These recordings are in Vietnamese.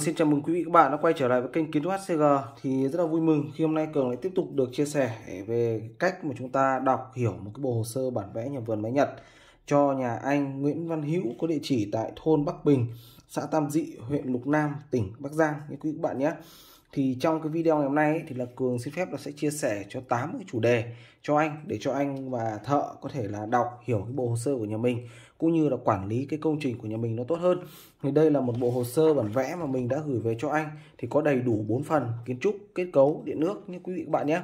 Xin chào mừng quý vị các bạn đã quay trở lại với kênh Kiến Trúc HCG. Thì rất là vui mừng khi hôm nay Cường lại tiếp tục được chia sẻ về cách mà chúng ta đọc hiểu một cái bộ hồ sơ bản vẽ nhà vườn máy Nhật cho nhà anh Nguyễn Văn Hữu có địa chỉ tại thôn Bắc Bình, xã Tam Dị, huyện Lục Nam, tỉnh Bắc Giang như quý vị các bạn nhé. Thì trong cái video ngày hôm nay thì là Cường xin phép là sẽ chia sẻ cho 8 cái chủ đề cho anh, để cho anh và thợ có thể là đọc hiểu cái bộ hồ sơ của nhà mình cũng như là quản lý cái công trình của nhà mình nó tốt hơn. Thì đây là một bộ hồ sơ bản vẽ mà mình đã gửi về cho anh, thì có đầy đủ 4 phần: kiến trúc, kết cấu, điện nước như quý vị các bạn nhé.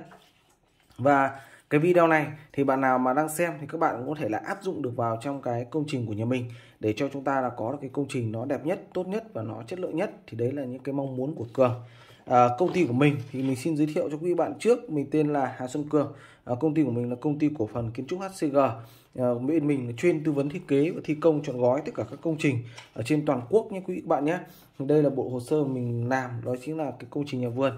Và cái video này thì bạn nào mà đang xem thì các bạn cũng có thể là áp dụng được vào trong cái công trình của nhà mình, để cho chúng ta là có được cái công trình nó đẹp nhất, tốt nhất và nó chất lượng nhất. Thì đấy là những cái mong muốn của Cường. Công ty của mình thì mình xin giới thiệu cho quý bạn trước, mình tên là Hà Xuân Cường. Công ty của mình là công ty cổ phần Kiến Trúc HCG. Bên mình là chuyên tư vấn thiết kế và thi công trọn gói tất cả các công trình ở trên toàn quốc nhé quý vị bạn nhé. Đây là bộ hồ sơ mình làm, đó chính là cái công trình nhà vườn.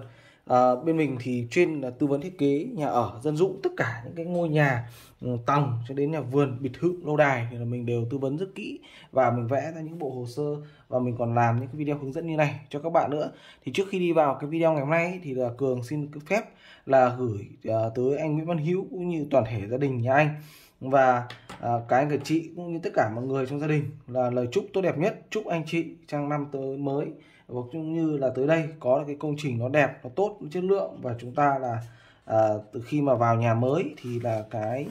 Bên mình thì chuyên là tư vấn thiết kế nhà ở dân dụng, tất cả những cái ngôi nhà tầng cho đến nhà vườn, biệt thự, lâu đài thì là mình đều tư vấn rất kỹ, và mình vẽ ra những bộ hồ sơ, và mình còn làm những cái video hướng dẫn như này cho các bạn nữa. Thì trước khi đi vào cái video ngày hôm nay thì là Cường xin phép là gửi tới anh Nguyễn Văn Hữu cũng như toàn thể gia đình nhà anh và cái anh chị cũng như tất cả mọi người trong gia đình là lời chúc tốt đẹp nhất. Chúc anh chị trong năm tới mới cũng như là tới đây có cái công trình nó đẹp, nó tốt, nó chất lượng, và chúng ta là từ khi mà vào nhà mới thì là cái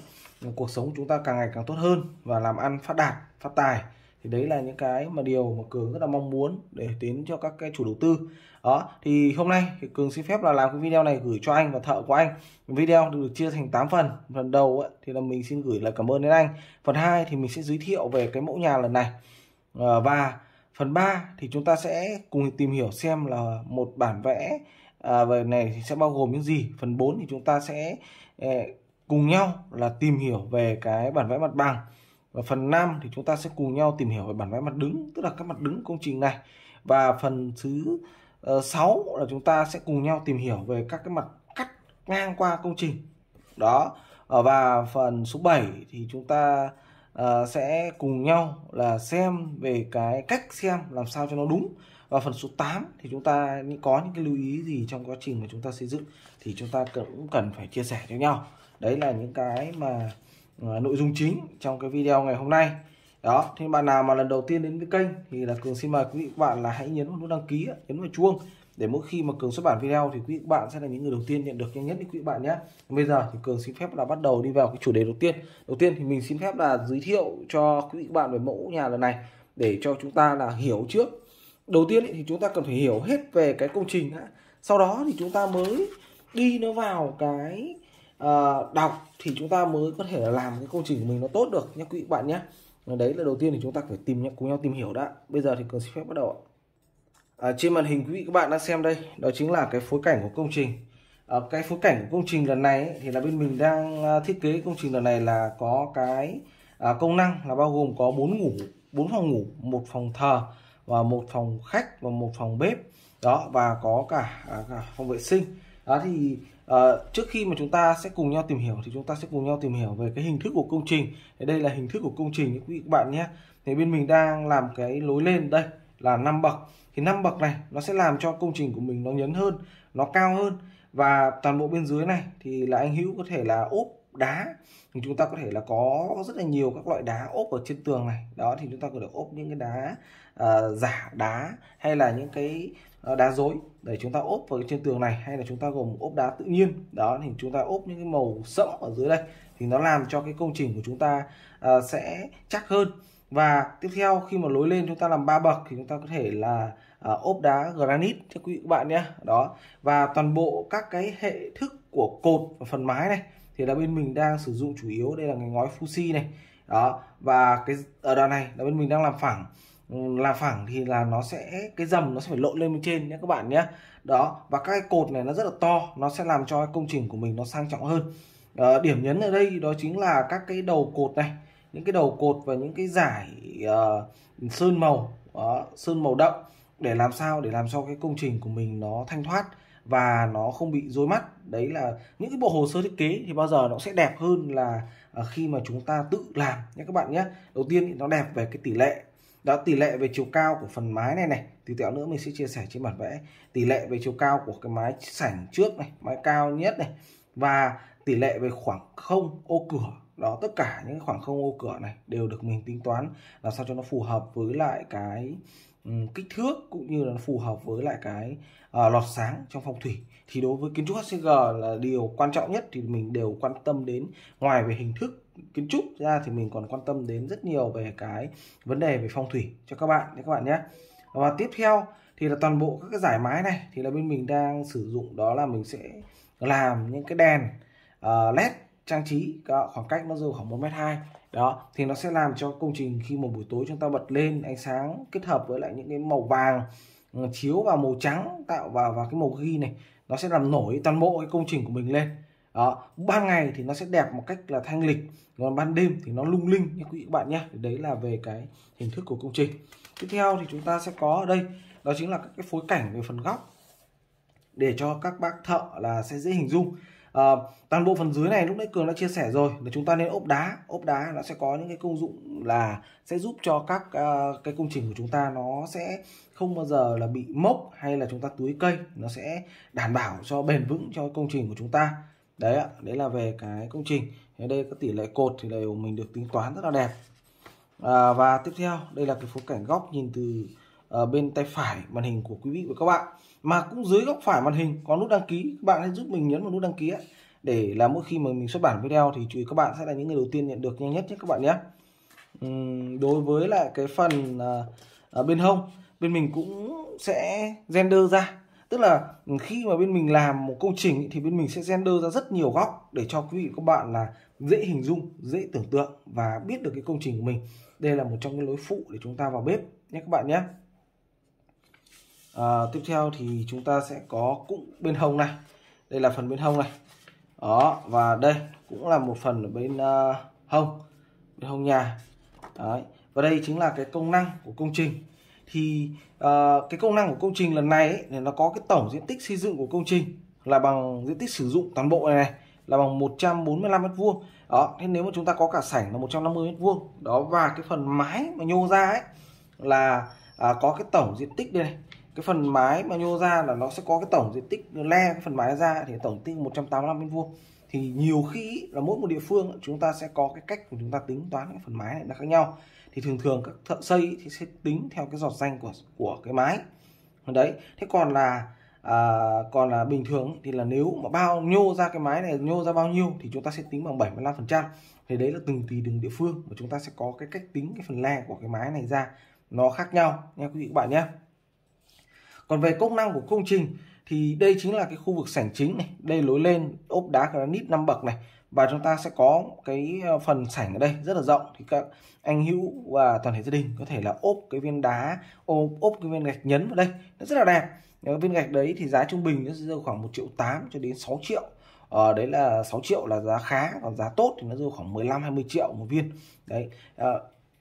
cuộc sống chúng ta càng ngày càng tốt hơn và làm ăn phát đạt, phát tài. Thì đấy là những cái mà điều mà Cường rất là mong muốn để đến cho các cái chủ đầu tư. Đó, thì hôm nay thì Cường xin phép là làm cái video này gửi cho anh và thợ của anh. Video được chia thành 8 phần. Phần đầu ấy, thì là mình xin gửi lời cảm ơn đến anh. Phần 2 thì mình sẽ giới thiệu về cái mẫu nhà lần này. Và phần 3 thì chúng ta sẽ cùng tìm hiểu xem là một bản vẽ về này thì sẽ bao gồm những gì. Phần 4 thì chúng ta sẽ cùng nhau là tìm hiểu về cái bản vẽ mặt bằng. Và phần 5 thì chúng ta sẽ cùng nhau tìm hiểu về bản vẽ mặt đứng, tức là các mặt đứng công trình này. Và phần thứ 6 là chúng ta sẽ cùng nhau tìm hiểu về các cái mặt cắt ngang qua công trình. Đó. Và phần số 7 thì chúng ta sẽ cùng nhau là xem về cái cách xem làm sao cho nó đúng. Và phần số 8 thì chúng ta có những cái lưu ý gì trong quá trình mà chúng ta xây dựng thì chúng ta cũng cần phải chia sẻ cho nhau. Đấy là những cái mà nội dung chính trong cái video ngày hôm nay. Đó, thì bạn nào mà lần đầu tiên đến với kênh thì là Cường xin mời quý vị các bạn là hãy nhấn vào nút đăng ký, nhấn vào chuông, để mỗi khi mà Cường xuất bản video thì quý vị các bạn sẽ là những người đầu tiên nhận được nhanh nhất đấy quý vị bạn nhé. Bây giờ thì Cường xin phép là bắt đầu đi vào cái chủ đề đầu tiên. Đầu tiên thì mình xin phép là giới thiệu cho quý vị các bạn về mẫu nhà lần này, để cho chúng ta là hiểu trước. Đầu tiên thì chúng ta cần phải hiểu hết về cái công trình, sau đó thì chúng ta mới đi nó vào cái đọc, thì chúng ta mới có thể là làm cái công trình của mình nó tốt được nhé quý vị bạn nhé. Đấy là đầu tiên thì chúng ta phải cùng nhau tìm hiểu đã. Bây giờ thì Cường xin phép bắt đầu. Trên màn hình quý vị các bạn đang xem đây, đó chính là cái phối cảnh của công trình. Cái phối cảnh của công trình lần này ấy, thì là bên mình đang thiết kế công trình lần này là có cái công năng là bao gồm có 4 phòng ngủ, 1 phòng thờ và 1 phòng khách và 1 phòng bếp. Đó, và có cả phòng vệ sinh. Đó thì trước khi mà chúng ta sẽ cùng nhau tìm hiểu thì chúng ta sẽ cùng nhau tìm hiểu về cái hình thức của công trình. Thì đây là hình thức của công trình quý vị các bạn nhé. Thì bên mình đang làm cái lối lên đây là 5 bậc. Thì 5 bậc này nó sẽ làm cho công trình của mình nó nhấn hơn, nó cao hơn. Và toàn bộ bên dưới này thì là anh Hữu có thể là ốp đá. Thì chúng ta có thể là có rất là nhiều các loại đá ốp ở trên tường này. Đó thì chúng ta có thể ốp những cái đá giả đá hay là những cái đá dối để chúng ta ốp vào trên tường này, hay là chúng ta gồm ốp đá tự nhiên. Đó thì chúng ta ốp những cái màu sẫm ở dưới đây thì nó làm cho cái công trình của chúng ta sẽ chắc hơn. Và tiếp theo khi mà lối lên chúng ta làm 3 bậc thì chúng ta có thể là ốp đá granite cho quý vị các bạn nhé. Đó, và toàn bộ các cái hệ thức của cột và phần mái này thì là bên mình đang sử dụng chủ yếu đây là cái ngói FUSHI này. Đó, và cái ở đoạn này là bên mình đang làm phẳng thì là nó sẽ cái dầm nó sẽ phải lộn lên bên trên nhé các bạn nhé. Đó, và các cái cột này nó rất là to, nó sẽ làm cho cái công trình của mình nó sang trọng hơn. Điểm nhấn ở đây đó chính là các cái đầu cột này, những cái đầu cột và những cái dải sơn màu, sơn màu đậm, để làm sao để làm cho cái công trình của mình nó thanh thoát và nó không bị rối mắt. Đấy là những cái bộ hồ sơ thiết kế thì bao giờ nó sẽ đẹp hơn là khi mà chúng ta tự làm nhé các bạn nhé. Đầu tiên thì nó đẹp về cái tỷ lệ. Đó, tỷ lệ về chiều cao của phần mái này này thì tẹo nữa mình sẽ chia sẻ trên bản vẽ. Tỷ lệ về chiều cao của cái mái sảnh trước này, mái cao nhất này, và tỷ lệ về khoảng không ô cửa. Đó, tất cả những khoảng không ô cửa này đều được mình tính toán làm sao cho nó phù hợp với lại cái kích thước cũng như là nó phù hợp với lại cái lọt sáng trong phong thủy. Thì đối với kiến trúc HCG là điều quan trọng nhất thì mình đều quan tâm đến, ngoài về hình thức kiến trúc ra thì mình còn quan tâm đến rất nhiều về cái vấn đề về phong thủy cho các bạn nhé. Và tiếp theo thì là toàn bộ các cái dải mái này thì là bên mình đang sử dụng, đó là mình sẽ làm những cái đèn LED trang trí, khoảng cách nó rơi khoảng 1m2. Đó, thì nó sẽ làm cho công trình khi một buổi tối chúng ta bật lên ánh sáng kết hợp với lại những cái màu vàng chiếu vào màu trắng tạo vào và cái màu ghi này, nó sẽ làm nổi toàn bộ cái công trình của mình lên. Đó, ban ngày thì nó sẽ đẹp một cách là thanh lịch, còn ban đêm thì nó lung linh nha quý vị các bạn nhé. Đấy là về cái hình thức của công trình. Tiếp theo thì chúng ta sẽ có ở đây, đó chính là các cái phối cảnh về phần góc để cho các bác thợ là sẽ dễ hình dung. Toàn bộ phần dưới này lúc nãy Cường đã chia sẻ rồi là chúng ta nên ốp đá. Ốp đá nó sẽ có những cái công dụng là sẽ giúp cho các cái công trình của chúng ta nó sẽ không bao giờ là bị mốc hay là chúng ta tưới cây, nó sẽ đảm bảo cho bền vững cho công trình của chúng ta. Đấy ạ, đấy là về cái công trình. Ở đây các tỷ lệ cột thì đều mình được tính toán rất là đẹp. Và tiếp theo đây là cái phối cảnh góc nhìn từ bên tay phải màn hình của quý vị và các bạn. Mà cũng dưới góc phải màn hình có nút đăng ký, các bạn hãy giúp mình nhấn vào nút đăng ký ấy, để là mỗi khi mà mình xuất bản video thì chú ý các bạn sẽ là những người đầu tiên nhận được nhanh nhất nhé các bạn nhé. Đối với lại cái phần ở bên hông, bên mình cũng sẽ render ra, tức là khi mà bên mình làm một công trình thì bên mình sẽ render ra rất nhiều góc để cho quý vị các bạn là dễ hình dung, dễ tưởng tượng và biết được cái công trình của mình. Đây là một trong những lối phụ để chúng ta vào bếp nhé các bạn nhé. Tiếp theo thì chúng ta sẽ có cũng bên hông này, đây là phần bên hông này. Đó, và đây cũng là một phần ở bên hông, bên hông nhà. Đấy, và đây chính là cái công năng của công trình. Thì cái công năng của công trình lần này ấy, nó có cái tổng diện tích xây dựng của công trình là bằng diện tích sử dụng toàn bộ này là bằng 145m². Đó, thế nếu mà chúng ta có cả sảnh là 150m². Đó, và cái phần mái mà nhô ra ấy là có cái tổng diện tích đây này. Cái phần mái mà nhô ra là nó sẽ có cái tổng diện tích le cái phần mái ra thì tổng tích 185m². Thì nhiều khi là mỗi một địa phương chúng ta sẽ có cái cách của chúng ta tính toán cái phần mái này là khác nhau. Thì thường thường các thợ xây thì sẽ tính theo cái giọt ranh của cái mái. Đấy, thế còn là bình thường thì là nếu mà bao nhô ra cái mái này nhô ra bao nhiêu thì chúng ta sẽ tính bằng 75%. Thì đấy là tùy từng địa phương mà chúng ta sẽ có cái cách tính cái phần le của cái mái này ra nó khác nhau nha quý vị các bạn nhé. Còn về công năng của công trình thì đây chính là cái khu vực sảnh chính này, đây lối lên ốp đá granite 5 bậc này, và chúng ta sẽ có cái phần sảnh ở đây rất là rộng thì các anh Hữu và toàn thể gia đình có thể là ốp cái viên gạch nhấn vào đây, nó rất là đẹp. Cái viên gạch đấy thì giá trung bình nó rơi khoảng 1,8 triệu cho đến 6 triệu. Đấy là 6 triệu là giá khá, còn giá tốt thì nó rơi khoảng 15-20 triệu một viên. Đấy,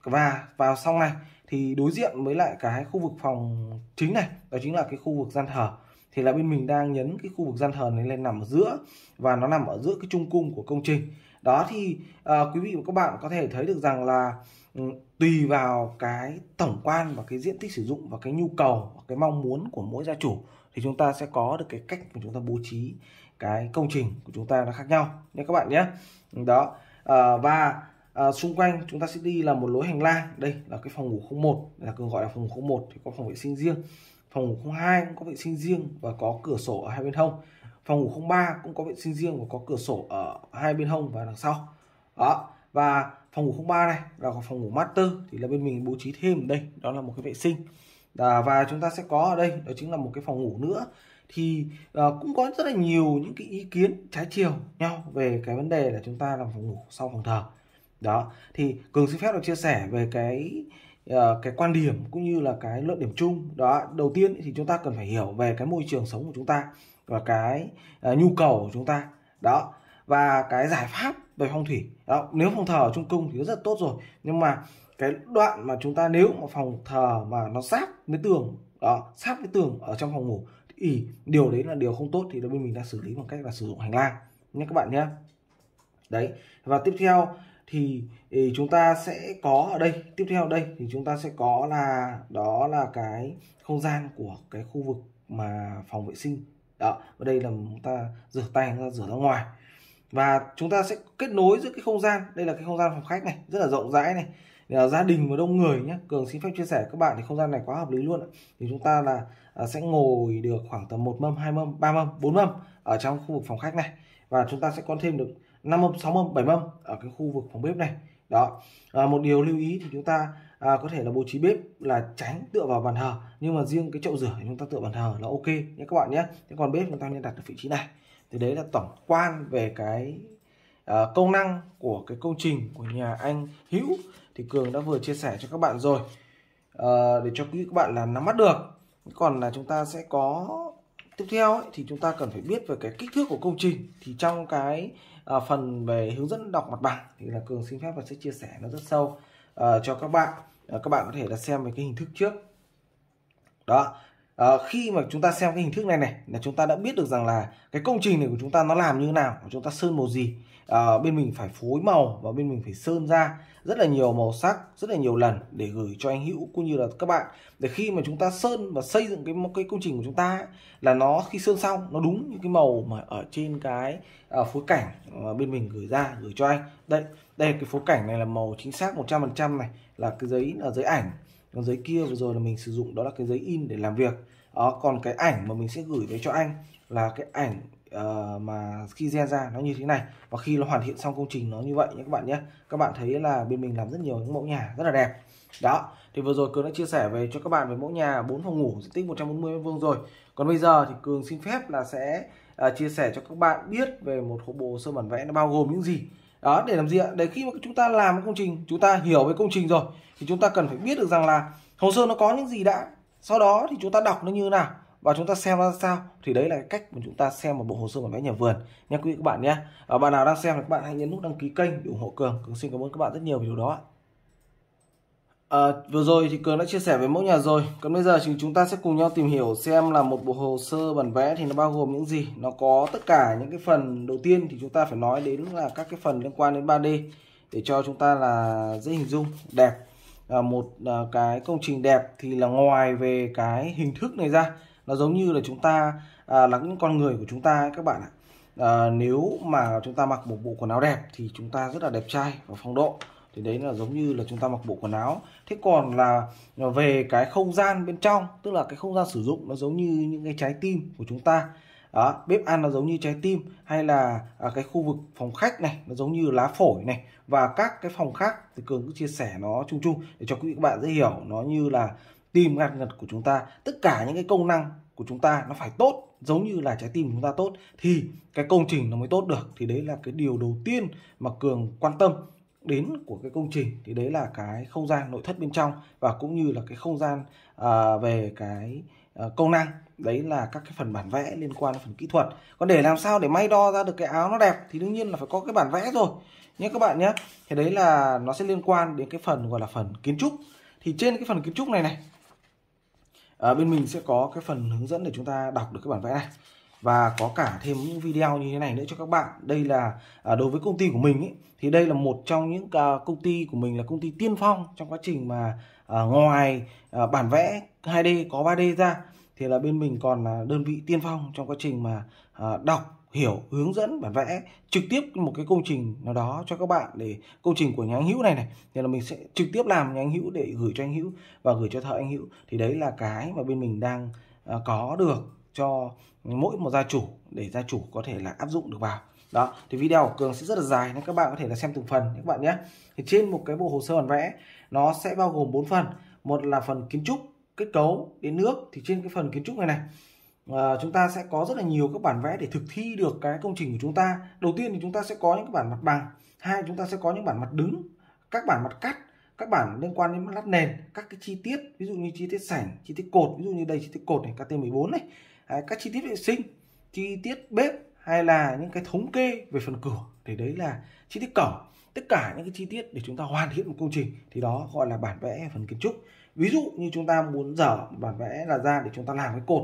và vào sau này thì đối diện với lại cái khu vực phòng chính này, đó chính là cái khu vực gian thờ. Thì là bên mình đang nhấn cái khu vực gian thờ này lên nằm ở giữa, và nó nằm ở giữa cái trung cung của công trình. Đó thì quý vị và các bạn có thể thấy được rằng là tùy vào cái tổng quan và cái diện tích sử dụng và cái nhu cầu và cái mong muốn của mỗi gia chủ thì chúng ta sẽ có được cái cách mà chúng ta bố trí cái công trình của chúng ta nó khác nhau nhé các bạn nhé. Đó, xung quanh chúng ta sẽ đi là một lối hành lang. Đây là cái phòng ngủ 01, là Cường gọi là phòng ngủ 01 thì có phòng vệ sinh riêng. Phòng ngủ 02 cũng có vệ sinh riêng và có cửa sổ ở hai bên hông. Phòng ngủ 03 cũng có vệ sinh riêng và có cửa sổ ở hai bên hông và đằng sau. Đó, và phòng ngủ 03 này là phòng ngủ master thì là bên mình bố trí thêm đây, đó là một cái vệ sinh. Và chúng ta sẽ có ở đây, đó chính là một cái phòng ngủ nữa. Thì cũng có rất là nhiều những cái ý kiến trái chiều nhau về cái vấn đề là chúng ta làm phòng ngủ sau phòng thờ. Đó, thì Cường xin phép được chia sẻ về cái quan điểm cũng như là cái luận điểm chung. Đó, đầu tiên thì chúng ta cần phải hiểu về cái môi trường sống của chúng ta và cái nhu cầu của chúng ta. Đó, và cái giải pháp về phong thủy. Đó, nếu phòng thờ ở trung cung thì nó rất tốt rồi, nhưng mà cái đoạn mà chúng ta nếu mà phòng thờ mà nó sát với tường, đó, sát với tường ở trong phòng ngủ thì điều đấy là điều không tốt, thì bên mình đã xử lý bằng cách là sử dụng hành lang nhé các bạn nhé. Đấy, và tiếp theo thì chúng ta sẽ có ở đây, tiếp theo ở đây thì chúng ta sẽ có là đó là cái không gian của cái khu vực mà phòng vệ sinh. Đó, ở đây là chúng ta rửa tay, chúng ta rửa ra ngoài. Và chúng ta sẽ kết nối giữa cái không gian, đây là cái không gian phòng khách này, rất là rộng rãi này. Là gia đình và đông người nhé. Cường xin phép chia sẻ các bạn thì không gian này quá hợp lý luôn. Thì chúng ta là sẽ ngồi được khoảng tầm 1 mâm, 2 mâm, 3 mâm, 4 mâm ở trong khu vực phòng khách này. Và chúng ta sẽ có thêm được 5 mâm, 6 mâm, 7 mâm ở cái khu vực phòng bếp này. Đó. Một điều lưu ý thì chúng ta có thể là bố trí bếp là tránh tựa vào bàn thờ, nhưng mà riêng cái chậu rửa thì chúng ta tựa bàn thờ là ok nhé các bạn nhé. Thế còn bếp chúng ta nên đặt ở vị trí này. Thì đấy là tổng quan về cái công năng của cái công trình của nhà anh Hữu thì Cường đã vừa chia sẻ cho các bạn rồi, để cho các bạn là nắm bắt được. Còn là chúng ta sẽ có tiếp theo ấy, thì chúng ta cần phải biết về cái kích thước của công trình. Thì trong cái phần về hướng dẫn đọc mặt bằng thì là Cường xin phép và sẽ chia sẻ nó rất sâu cho các bạn. Các bạn có thể là xem về cái hình thức trước. Đó. Khi mà chúng ta xem cái hình thức này là chúng ta đã biết được rằng là cái công trình này của chúng ta nó làm như thế nào, chúng ta sơn màu gì, bên mình phải phối màu và bên mình phải sơn ra rất là nhiều màu sắc, rất là nhiều lần để gửi cho anh Hữu cũng như là các bạn, để khi mà chúng ta sơn và xây dựng cái công trình của chúng ta ấy, là nó khi sơn xong nó đúng như cái màu mà ở trên cái phối cảnh mà bên mình gửi ra, gửi cho anh. Đây cái phối cảnh này là màu chính xác 100% này, là cái giấy, là giấy ảnh. Còn giấy kia vừa rồi là mình sử dụng đó là cái giấy in để làm việc. Đó, còn cái ảnh mà mình sẽ gửi về cho anh là cái ảnh mà khi gen ra nó như thế này, và khi nó hoàn thiện xong công trình nó như vậy nhé các bạn nhé. Các bạn thấy là bên mình làm rất nhiều những mẫu nhà rất là đẹp. Đó, thì vừa rồi Cường đã chia sẻ về cho các bạn về mẫu nhà 4 phòng ngủ diện tích 140m² rồi. Còn bây giờ thì Cường xin phép là sẽ chia sẻ cho các bạn biết về một bộ sơ bản vẽ nó bao gồm những gì. Đó, để làm gì ạ? Để khi mà chúng ta làm công trình, chúng ta hiểu về công trình rồi thì chúng ta cần phải biết được rằng là hồ sơ nó có những gì đã, sau đó thì chúng ta đọc nó như thế nào và chúng ta xem ra sao. Thì đấy là cái cách mà chúng ta xem một bộ hồ sơ bản vẽ nhà vườn nha quý vị các bạn nhé. Bạn nào đang xem thì các bạn hãy nhấn nút đăng ký kênh để ủng hộ Cường. Cường xin cảm ơn các bạn rất nhiều về điều đó. Vừa rồi thì Cường đã chia sẻ về mẫu nhà rồi. Còn bây giờ thì chúng ta sẽ cùng nhau tìm hiểu xem là một bộ hồ sơ bản vẽ thì nó bao gồm những gì. Nó có tất cả những cái phần. Đầu tiên thì chúng ta phải nói đến là các cái phần liên quan đến 3D để cho chúng ta là dễ hình dung đẹp. Một cái công trình đẹp thì là ngoài về cái hình thức này ra, nó giống như là chúng ta là những con người của chúng ta ấy, các bạn ạ. Nếu mà chúng ta mặc một bộ quần áo đẹp thì chúng ta rất là đẹp trai và phong độ. Thì đấy là giống như là chúng ta mặc bộ quần áo. Thế còn là về cái không gian bên trong, tức là cái không gian sử dụng, nó giống như những cái trái tim của chúng ta. Đó, bếp ăn nó giống như trái tim, hay là cái khu vực phòng khách này nó giống như lá phổi này, và các cái phòng khác thì Cường cứ chia sẻ nó chung chung để cho quý vị các bạn dễ hiểu, nó như là tim gan mật của chúng ta. Tất cả những cái công năng của chúng ta nó phải tốt, giống như là trái tim của chúng ta tốt thì cái công trình nó mới tốt được. Thì đấy là cái điều đầu tiên mà Cường quan tâm đến của cái công trình, thì đấy là cái không gian nội thất bên trong, và cũng như là cái không gian về cái công năng. Đấy là các cái phần bản vẽ liên quan đến phần kỹ thuật. Còn để làm sao để may đo ra được cái áo nó đẹp thì đương nhiên là phải có cái bản vẽ rồi nhé các bạn nhé. Thì đấy là nó sẽ liên quan đến cái phần gọi là phần kiến trúc. Thì trên cái phần kiến trúc này bên mình sẽ có cái phần hướng dẫn để chúng ta đọc được cái bản vẽ này, và có cả thêm những video như thế này nữa cho các bạn. Đây là đối với công ty của mình ấy, thì đây là một trong những công ty của mình là công ty tiên phong trong quá trình mà ngoài bản vẽ 2D có 3D ra, thì là bên mình còn là đơn vị tiên phong trong quá trình mà đọc, hiểu, hướng dẫn bản vẽ trực tiếp một cái công trình nào đó cho các bạn. Để công trình của nhà anh Hữu này thì là mình sẽ trực tiếp làm nhà anh Hữu để gửi cho anh Hữu và gửi cho thợ anh Hữu. Thì đấy là cái mà bên mình đang có được cho mỗi một gia chủ, để gia chủ có thể là áp dụng được vào. Đó, thì video của Cường sẽ rất là dài nên các bạn có thể là xem từng phần các bạn nhé. Thì trên một cái bộ hồ sơ bản vẽ nó sẽ bao gồm 4 phần. Một là phần kiến trúc, kết cấu, đến nước. Thì trên cái phần kiến trúc này chúng ta sẽ có rất là nhiều các bản vẽ để thực thi được cái công trình của chúng ta. Đầu tiên thì chúng ta sẽ có những cái bản mặt bằng, hai chúng ta sẽ có những bản mặt đứng, các bản mặt cắt, các bản liên quan đến lát nền, các cái chi tiết ví dụ như chi tiết sảnh, chi tiết cột, ví dụ như đây chi tiết cột này, KT14 này. Các chi tiết vệ sinh, chi tiết bếp, hay là những cái thống kê về phần cửa, thì đấy là chi tiết cổng. Tất cả những cái chi tiết để chúng ta hoàn thiện một công trình thì đó gọi là bản vẽ phần kiến trúc. Ví dụ như chúng ta muốn dở bản vẽ là ra để chúng ta làm cái cột,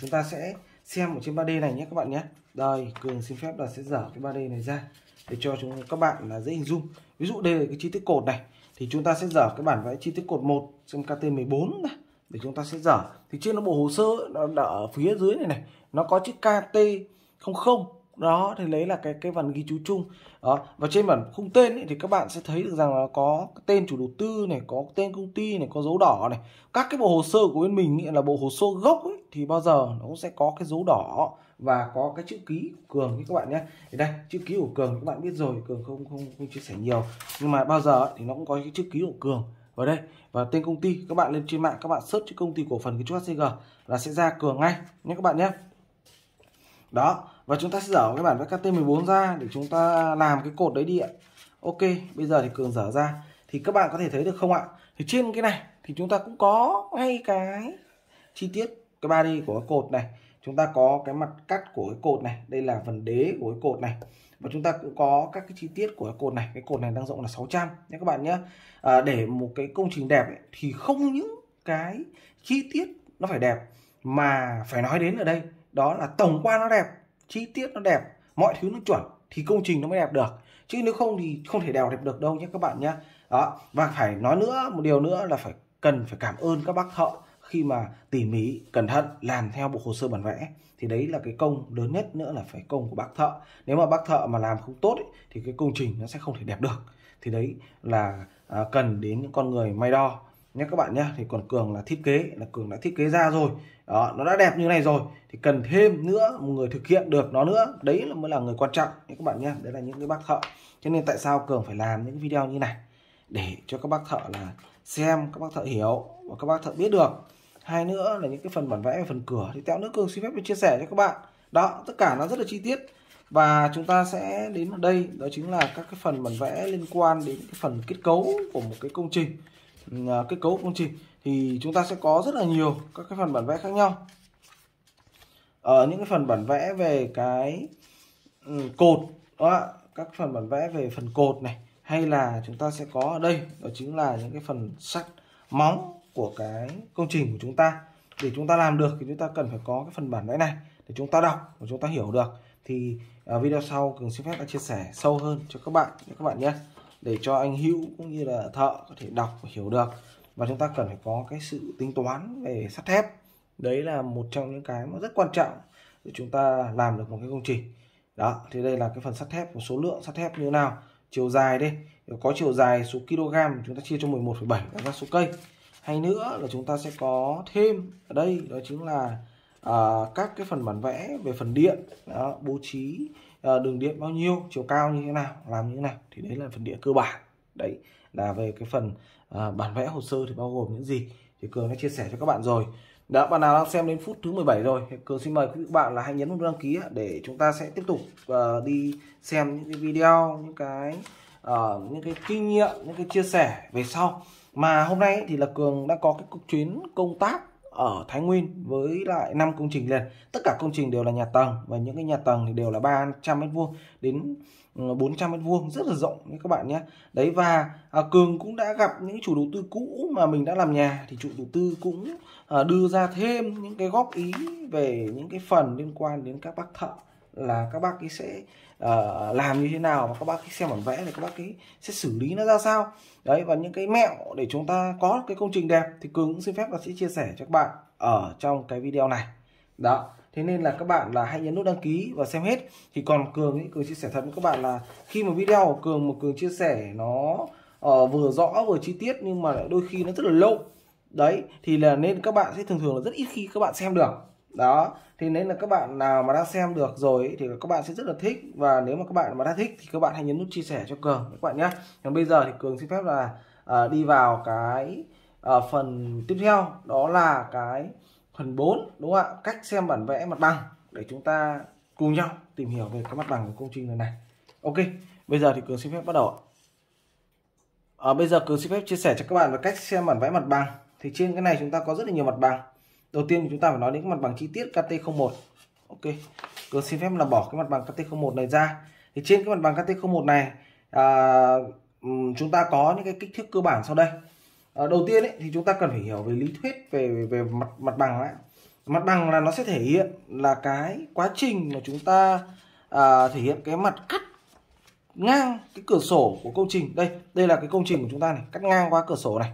chúng ta sẽ xem ở trên 3D này nhé các bạn nhé. Đây, Cường xin phép là sẽ dở cái 3D này ra để cho các bạn là dễ hình dung. Ví dụ đây là cái chi tiết cột này thì chúng ta sẽ dở cái bản vẽ chi tiết cột 1 trong KT14 này để chúng ta sẽ dở. Thì trên nó bộ hồ sơ nó ở phía dưới này này, nó có chữ KT00. Đó thì lấy là cái phần ghi chú chung. Đó, và trên bản khung tên ấy, thì các bạn sẽ thấy được rằng là có tên chủ đầu tư này, có tên công ty này, có dấu đỏ này. Các cái bộ hồ sơ của bên mình là bộ hồ sơ gốc ấy, thì bao giờ nó cũng sẽ có cái dấu đỏ và có cái chữ ký của Cường các bạn nhé. Thì đây, chữ ký của Cường các bạn biết rồi, Cường không chia sẻ nhiều. Nhưng mà bao giờ ấy, thì nó cũng có cái chữ ký của Cường vào đây và tên công ty. Các bạn lên trên mạng các bạn search cho công ty cổ phần Kiến Trúc HCG là sẽ ra Cường ngay nhé các bạn nhé. Đó, và chúng ta sẽ dở cái bản vẽ KT14 ra để chúng ta làm cái cột đấy đi ạ. Ok, bây giờ thì Cường dở ra. Thì các bạn có thể thấy được không ạ? Thì trên cái này thì chúng ta cũng có ngay cái chi tiết cái 3D của cái cột này. Chúng ta có cái mặt cắt của cái cột này. Đây là phần đế của cái cột này. Và chúng ta cũng có các cái chi tiết của cái cột này. Cái cột này đang rộng là 600 nhé các bạn nhé. Để một cái công trình đẹp ấy, thì không những cái chi tiết nó phải đẹp mà phải nói đến ở đây. Đó là tổng quan nó đẹp, chi tiết nó đẹp, mọi thứ nó chuẩn thì công trình nó mới đẹp được. Chứ nếu không thì không thể đẹp được đâu nhé các bạn nhé. Đó, và phải nói nữa, một điều nữa là cần phải cảm ơn các bác thợ khi mà tỉ mỉ, cẩn thận làm theo bộ hồ sơ bản vẽ. Thì đấy là cái công lớn nhất nữa là phải công của bác thợ. Nếu mà bác thợ mà làm không tốt ấy, thì cái công trình nó sẽ không thể đẹp được. Thì đấy là cần đến những con người may đo nhé các bạn nhé. Thì còn Cường là thiết kế, là Cường đã thiết kế ra rồi. Đó, nó đã đẹp như này rồi thì cần thêm nữa một người thực hiện được nó nữa, đấy là mới là người quan trọng nhé các bạn nhé. Đấy là những cái bác thợ, cho nên tại sao Cường phải làm những video như này để cho các bác thợ là xem, các bác thợ hiểu và các bác thợ biết được. Hai nữa là những cái phần bản vẽ và phần cửa thì tẹo nữa Cường xin phép chia sẻ cho các bạn. Đó, tất cả nó rất là chi tiết. Và chúng ta sẽ đến ở đây, đó chính là các cái phần bản vẽ liên quan đến cái phần kết cấu của một cái công trình. Kết cấu công trình thì chúng ta sẽ có rất là nhiều các cái phần bản vẽ khác nhau. Ở những cái phần bản vẽ về cái cột đó, các phần bản vẽ về phần cột này, hay là chúng ta sẽ có ở đây, đó chính là những cái phần sắt móng của cái công trình của chúng ta. Để chúng ta làm được thì chúng ta cần phải có cái phần bản vẽ này để chúng ta đọc và chúng ta hiểu được. Thì video sau Cường xin phép đã chia sẻ sâu hơn cho các bạn nhé, để cho anh Hữu cũng như là thợ có thể đọc và hiểu được. Và chúng ta cần phải có cái sự tính toán về sắt thép. Đấy là một trong những cái mà rất quan trọng để chúng ta làm được một cái công trình. Đó, thì đây là cái phần sắt thép, của số lượng sắt thép như thế nào, chiều dài đây, có chiều dài số kg chúng ta chia cho 11,7 ra số cây. Hay nữa là chúng ta sẽ có thêm ở đây, đó chính là các cái phần bản vẽ về phần điện. Đó, bố trí đường điện bao nhiêu, chiều cao như thế nào, làm như thế nào, thì đấy là phần địa cơ bản. Đấy là về cái phần bản vẽ hồ sơ thì bao gồm những gì thì Cường đã chia sẻ cho các bạn rồi. Đã bạn nào đang xem đến phút thứ 17 rồi, Cường xin mời các bạn là hãy nhấn nút đăng ký để chúng ta sẽ tiếp tục đi xem những cái video, những cái kinh nghiệm, những cái chia sẻ về sau. Mà hôm nay thì là Cường đã có cái chuyến công tác ở Thái Nguyên với lại 5 công trình liền. Tất cả công trình đều là nhà tầng, và những cái nhà tầng thì đều là 300m2 đến 400m2, rất là rộng các bạn nhé. Đấy, và Cường cũng đã gặp những chủ đầu tư cũ mà mình đã làm nhà, thì chủ đầu tư cũng đưa ra thêm những cái góp ý về những cái phần liên quan đến các bác thợ, là các bác ấy sẽ làm như thế nào, và các bác ấy xem bản vẽ thì các bác ấy sẽ xử lý nó ra sao. Đấy, và những cái mẹo để chúng ta có cái công trình đẹp thì Cường cũng xin phép là sẽ chia sẻ cho các bạn ở trong cái video này. Đó, thế nên là các bạn là hãy nhấn nút đăng ký và xem hết. Thì còn Cường ấy, Cường chia sẻ thật với các bạn là khi mà video của Cường mà Cường chia sẻ nó vừa rõ vừa chi tiết nhưng mà đôi khi nó rất là lâu. Đấy, thì là nên các bạn sẽ thường là rất ít khi các bạn xem được. Đó, thì nên là các bạn nào mà đã xem được rồi ấy, thì các bạn sẽ rất là thích. Và nếu mà các bạn mà đã thích thì các bạn hãy nhấn nút chia sẻ cho Cường các bạn nhé. Còn bây giờ thì Cường xin phép là đi vào cái phần tiếp theo, đó là cái phần 4, đúng không ạ? Cách xem bản vẽ mặt bằng để chúng ta cùng nhau tìm hiểu về cái mặt bằng của công trình lần này. Ok, bây giờ thì Cường xin phép bắt đầu. Bây giờ Cường xin phép chia sẻ cho các bạn về cách xem bản vẽ mặt bằng. Thì trên cái này chúng ta có rất là nhiều mặt bằng. Đầu tiên chúng ta phải nói đến cái mặt bằng chi tiết KT01. Ok, Cường xin phép là bỏ cái mặt bằng KT01 này ra. Thì trên cái mặt bằng KT01 này chúng ta có những cái kích thước cơ bản sau đây. Đầu tiên ấy, thì chúng ta cần phải hiểu về lý thuyết về mặt bằng ấy. Mặt bằng là nó sẽ thể hiện là cái quá trình mà chúng ta thể hiện cái mặt cắt ngang cái cửa sổ của công trình. Đây là cái công trình của chúng ta này, cắt ngang qua cửa sổ này.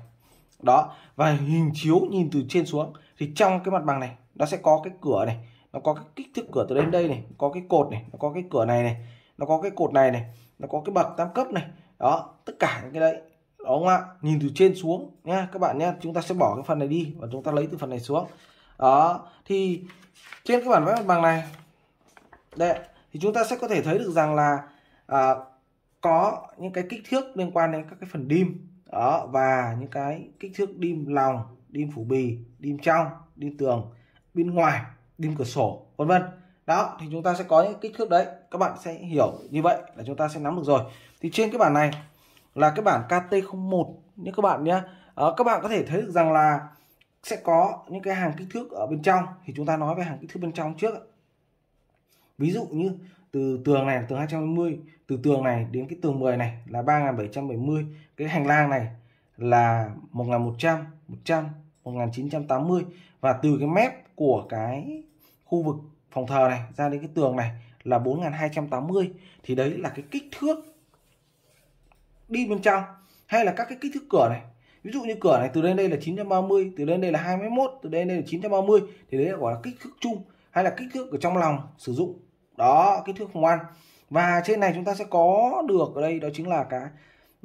Đó, và hình chiếu nhìn từ trên xuống thì trong cái mặt bằng này nó sẽ có cái cửa này, nó có cái kích thước cửa từ đến đây này, có cái cột này, nó có cái cửa này này, nó có cái cột này này, nó có cái bậc tam cấp này. Đó, tất cả những cái đấy. Đó không ạ? Nhìn từ trên xuống nha các bạn nhé. Chúng ta sẽ bỏ cái phần này đi và chúng ta lấy từ phần này xuống. Đó, thì trên cái bản vẽ mặt bằng này đấy, thì chúng ta sẽ có thể thấy được rằng là có những cái kích thước liên quan đến các cái phần đim. Đó, và những cái kích thước đim lòng, đim phủ bì, đim trong, đim tường bên ngoài, đim cửa sổ, vân vân. Đó, thì chúng ta sẽ có những kích thước đấy. Các bạn sẽ hiểu như vậy là chúng ta sẽ nắm được rồi. Thì trên cái bản này là cái bản KT01 nhé các bạn nhé. Các bạn có thể thấy được rằng là sẽ có những cái hàng kích thước ở bên trong. Thì chúng ta nói về hàng kích thước bên trong trước. Ví dụ như từ tường này là tường 250, từ tường này đến cái tường 10 này là 3770, cái hành lang này là 1100, 100, 1980, và từ cái mép của cái khu vực phòng thờ này ra đến cái tường này là 4280. Thì đấy là cái kích thước đi bên trong. Hay là các cái kích thước cửa này, ví dụ như cửa này từ đến đây là 930, từ đến đây là 21, từ đến đây là 930, thì đấy là gọi là kích thước chung hay là kích thước ở trong lòng sử dụng. Đó, kích thước phòng ăn. Và trên này chúng ta sẽ có được ở đây đó chính là cái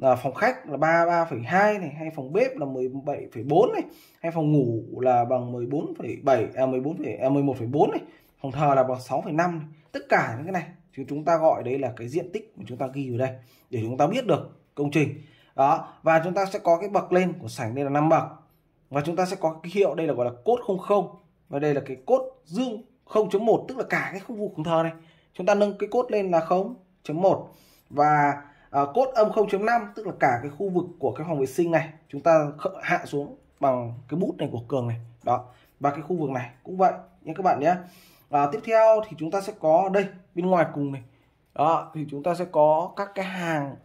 phòng khách là 33,2 này, hay phòng bếp là 17,4 này, hay phòng ngủ là bằng 11,4 này, phòng thờ là bằng 6,5. Tất cả những cái này thì chúng ta gọi đấy là cái diện tích mà chúng ta ghi vào đây để chúng ta biết được công trình. Đó, và chúng ta sẽ có cái bậc lên của sảnh đây là 5 bậc. Và chúng ta sẽ có cái hiệu đây là gọi là cốt 00, và đây là cái cốt dương 0.1, tức là cả cái khu vực phòng thờ này chúng ta nâng cái cốt lên là 0.1, và cốt âm 0.5 tức là cả cái khu vực của cái phòng vệ sinh này chúng ta hạ xuống bằng cái bút này của Cường này. Đó, và cái khu vực này cũng vậy nhé các bạn nhé. Tiếp theo thì chúng ta sẽ có đây bên ngoài cùng này. Đó, thì chúng ta sẽ có các cái hàng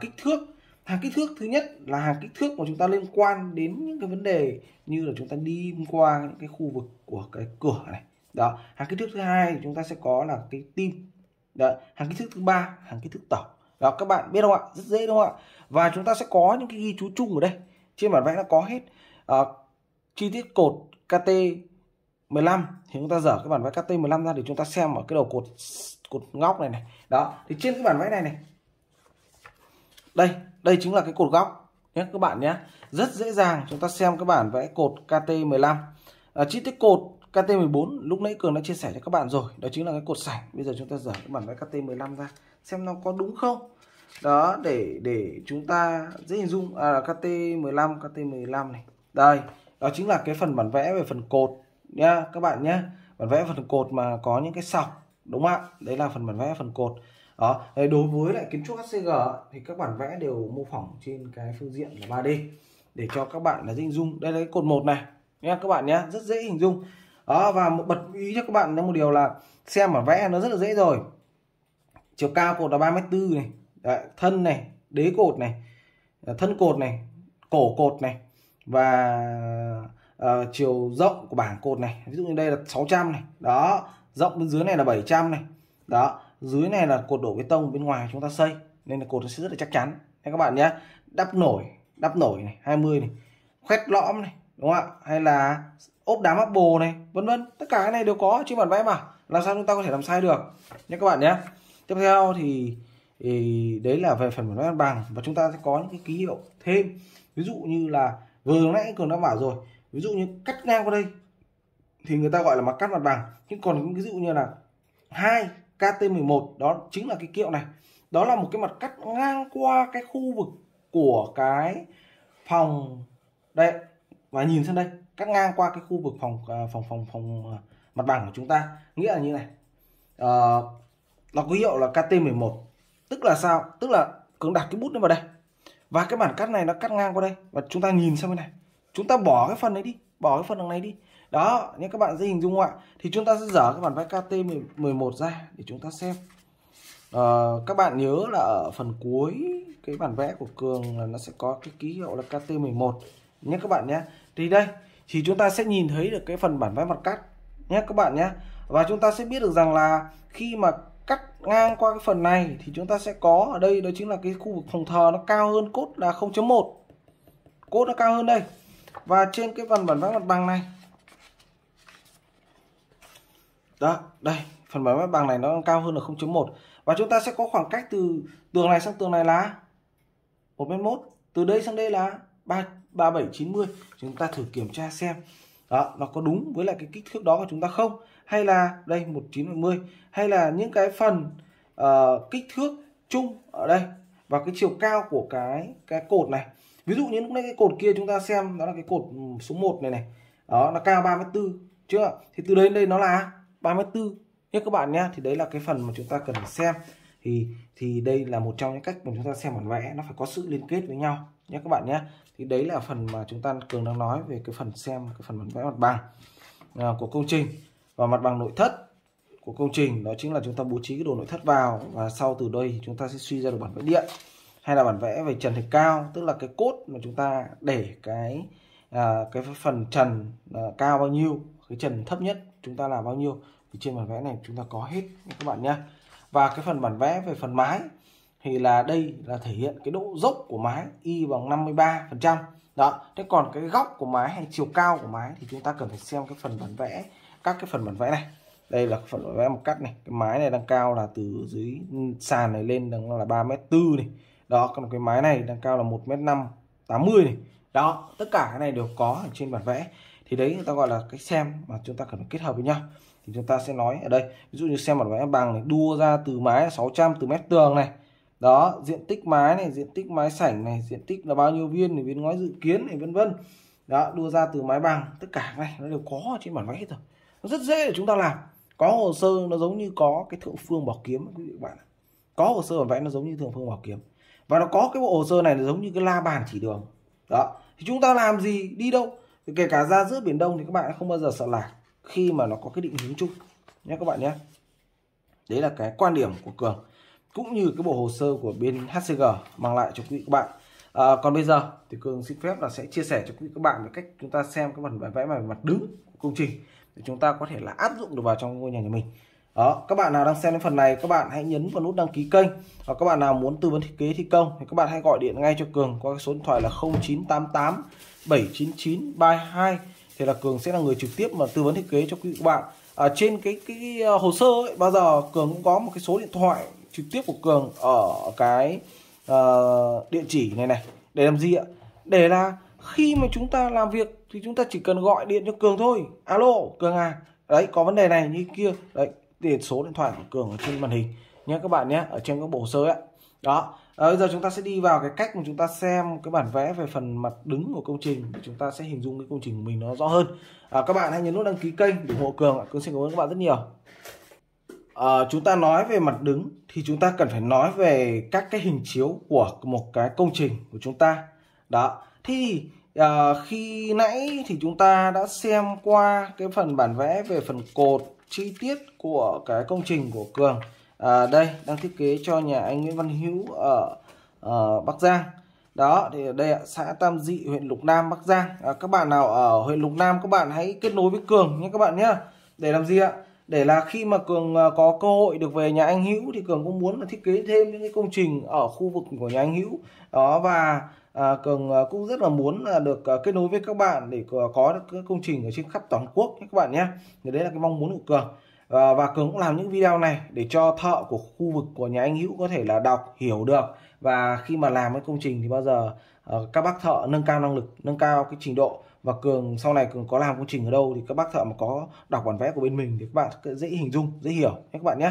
kích thước. Hàng kích thước thứ nhất là hàng kích thước mà chúng ta liên quan đến những cái vấn đề như là chúng ta đi qua những cái khu vực của cái cửa này. Đó, hàng kích thước thứ hai thì chúng ta sẽ có là cái tim. Đó, hàng kích thước thứ ba, hàng kích thước tổng. Đó, các bạn biết không ạ? Rất dễ đúng không ạ? Và chúng ta sẽ có những cái ghi chú chung ở đây. Trên bản vẽ nó có hết. Chi tiết cột KT15 thì chúng ta dở cái bản vẽ KT15 ra để chúng ta xem ở cái đầu cột góc này này. Đó, thì trên cái bản vẽ này này. Đây chính là cái cột góc nhé các bạn nhé. Rất dễ dàng chúng ta xem cái bản vẽ cột KT15. Chi tiết cột KT14 lúc nãy Cường đã chia sẻ cho các bạn rồi. Đó chính là cái cột sảnh. Bây giờ chúng ta dở cái bản vẽ KT15 ra xem nó có đúng không. Đó, để chúng ta dễ hình dung. KT15 này. Đây, đó chính là cái phần bản vẽ về phần cột nhá các bạn nhé. Bản vẽ phần cột mà có những cái sọc, đúng không ạ? Đấy là phần bản vẽ phần cột. Đó, đối với lại kiến trúc HCG thì các bản vẽ đều mô phỏng trên cái phương diện là 3D để cho các bạn là dễ hình dung. Đây là cái cột 1 này nhá các bạn nhé, rất dễ hình dung. Đó, và một bật ý cho các bạn là một điều là xem bản vẽ nó rất là dễ rồi. Chiều cao cột là 3,4 m này. Đấy, thân này, đế cột này, thân cột này, cổ cột này, và chiều rộng của bảng cột này, ví dụ như đây là 600 này. Đó, rộng bên dưới này là 700 này. Đó, dưới này là cột đổ bê tông bên ngoài chúng ta xây nên là cột nó sẽ rất là chắc chắn các bạn nhé. Đắp nổi này, 20 này, khoét lõm này, đúng không ạ? Hay là ốp đá mắc bồ này, vân vân. Tất cả cái này đều có trên bản vẽ mà, làm sao chúng ta có thể làm sai được nhé các bạn nhé. Tiếp theo thì đấy là về phần bản vẽ mặt bằng, và chúng ta sẽ có những cái ký hiệu thêm. Ví dụ như là vừa nãy Cường đã bảo rồi, ví dụ như cắt ngang qua đây thì người ta gọi là mặt cắt mặt bằng. Nhưng còn ví dụ như là 2 KT11, đó chính là cái kiệu này. Đó là một cái mặt cắt ngang qua cái khu vực của cái phòng đây, và nhìn sang đây, cắt ngang qua cái khu vực phòng mặt bằng của chúng ta, nghĩa là như này. Nó có hiệu là KT11, tức là sao? Tức là Cường đặt cái bút lên vào đây và cái bản cắt này nó cắt ngang qua đây, và chúng ta nhìn sang bên này, chúng ta bỏ cái phần đấy đi, bỏ cái phần đằng này đi. Đó, như các bạn dễ hình dung không ạ? Thì chúng ta sẽ dở cái bản vẽ KT11 ra để chúng ta xem. Các bạn nhớ là ở phần cuối cái bản vẽ của Cường là nó sẽ có cái ký hiệu là KT11 nhé các bạn nhé. Thì đây thì chúng ta sẽ nhìn thấy được cái phần bản vẽ mặt cắt nhé các bạn nhé. Và chúng ta sẽ biết được rằng là khi mà cắt ngang qua cái phần này thì chúng ta sẽ có ở đây, đó chính là cái khu vực phòng thờ nó cao hơn cốt là 0.1, cốt nó cao hơn đây. Và trên cái phần bản vẽ mặt bằng này đó, đây, phần bản vẽ mặt bằng này nó cao hơn là 0.1, và chúng ta sẽ có khoảng cách từ tường này sang tường này là 1m1, từ đây sang đây là 3790. Chúng ta thử kiểm tra xem đó, nó có đúng với lại cái kích thước đó của chúng ta không, hay là đây 1910, hay là những cái phần kích thước chung ở đây và cái chiều cao của cái cột này. Ví dụ như lúc nãy cái cột kia chúng ta xem đó là cái cột số 1 này này, đó nó cao 34 chưa, thì từ đây đến đây nó là 34 nhé các bạn nhé. Thì đấy là cái phần mà chúng ta cần xem. Thì đây là một trong những cách mà chúng ta xem bản vẽ nó phải có sự liên kết với nhau nhé các bạn nhé. Thì đấy là phần mà chúng ta Cường đang nói về cái phần xem cái phần bản vẽ mặt bằng của công trình và mặt bằng nội thất của công trình, đó chính là chúng ta bố trí cái đồ nội thất vào, và sau từ đây thì chúng ta sẽ suy ra được bản vẽ điện hay là bản vẽ về trần thạch cao, tức là cái cốt mà chúng ta để cái phần trần cao bao nhiêu, cái trần thấp nhất chúng ta làm bao nhiêu, thì trên bản vẽ này chúng ta có hết các bạn nhé. Và cái phần bản vẽ về phần mái thì là đây là thể hiện cái độ dốc của mái y bằng 53% đó. Thế còn cái góc của mái hay chiều cao của mái thì chúng ta cần phải xem cái phần bản vẽ, các cái phần bản vẽ này. Đây là phần bản vẽ một cắt này, cái mái này đang cao là từ dưới sàn này lên đang là 3m4 này đó, còn cái mái này đang cao là 1m580 này đó. Tất cả cái này đều có ở trên bản vẽ, thì đấy người ta gọi là cách xem mà chúng ta cần phải kết hợp với nhau. Thì chúng ta sẽ nói ở đây, ví dụ như xem bản vẽ bằng này, đua ra từ mái là 600 từ mét tường này đó, diện tích mái này, diện tích mái sảnh này, diện tích là bao nhiêu viên này, viên ngói dự kiến này, vân vân đó, đua ra từ mái bằng. Tất cả này nó đều có trên bản vẽ hết rồi, nó rất dễ để chúng ta làm. Có hồ sơ nó giống như có cái thượng phương bảo kiếm, quý vị bạn ạ. Có hồ sơ bản vẽ nó giống như thượng phương bảo kiếm, và nó có cái bộ hồ sơ này nó giống như cái la bàn chỉ đường đó. Thì chúng ta làm gì đi đâu thì kể cả ra giữa Biển Đông thì các bạn không bao giờ sợ lạc khi mà nó có cái định hướng chung nhé các bạn nhé. Đấy là cái quan điểm của Cường cũng như cái bộ hồ sơ của bên HCG mang lại cho quý vị các bạn. Còn bây giờ thì Cường xin phép là sẽ chia sẻ cho quý vị các bạn về cách chúng ta xem cái bản vẽ mặt đứng của công trình để chúng ta có thể là áp dụng được vào trong ngôi nhà nhà mình. Đó, các bạn nào đang xem đến phần này, các bạn hãy nhấn vào nút đăng ký kênh. Và các bạn nào muốn tư vấn thiết kế thi công thì các bạn hãy gọi điện ngay cho Cường qua số điện thoại là 0988 799 32. Thì là Cường sẽ là người trực tiếp mà tư vấn thiết kế cho quý vị các bạn. Trên cái hồ sơ ấy, bao giờ Cường cũng có một cái số điện thoại trực tiếp của Cường ở cái địa chỉ này này. Để làm gì ạ? Để là khi mà chúng ta làm việc thì chúng ta chỉ cần gọi điện cho Cường thôi. Alo Cường à, đấy có vấn đề này như kia. Đấy, để số điện thoại của Cường ở trên màn hình nhé các bạn nhé, ở trên các bộ sơ ấy. Đó, bây giờ chúng ta sẽ đi vào cái cách mà chúng ta xem cái bản vẽ về phần mặt đứng của công trình để chúng ta sẽ hình dung cái công trình của mình nó rõ hơn. Các bạn hãy nhấn nút đăng ký kênh để ủng hộ Cường ạ. Cường xin cảm ơn các bạn rất nhiều. Chúng ta nói về mặt đứng thì chúng ta cần phải nói về các cái hình chiếu của một cái công trình của chúng ta. Đó, thì khi nãy thì chúng ta đã xem qua cái phần bản vẽ về phần cột chi tiết của cái công trình của Cường. Đây đang thiết kế cho nhà anh Nguyễn Văn Hữu ở Bắc Giang. Đó thì đây ạ, xã Tam Dị, huyện Lục Nam, Bắc Giang. Các bạn nào ở huyện Lục Nam các bạn hãy kết nối với Cường nhé các bạn nhé. Để làm gì ạ? Để là khi mà Cường có cơ hội được về nhà anh Hữu thì Cường cũng muốn là thiết kế thêm những cái công trình ở khu vực của nhà anh Hữu. Đó, và Cường cũng rất là muốn là được kết nối với các bạn để có được cái công trình ở trên khắp toàn quốc nhé các bạn nhé. Thì đấy là cái mong muốn của Cường. Và Cường cũng làm những video này để cho thợ của khu vực của nhà anh Hữu có thể là đọc, hiểu được. Và khi mà làm cái công trình thì bao giờ các bác thợ nâng cao năng lực, nâng cao cái trình độ. Và Cường sau này Cường có làm công trình ở đâu thì các bác thợ mà có đọc bản vẽ của bên mình thì các bạn dễ hình dung, dễ hiểu nhé các bạn nhé.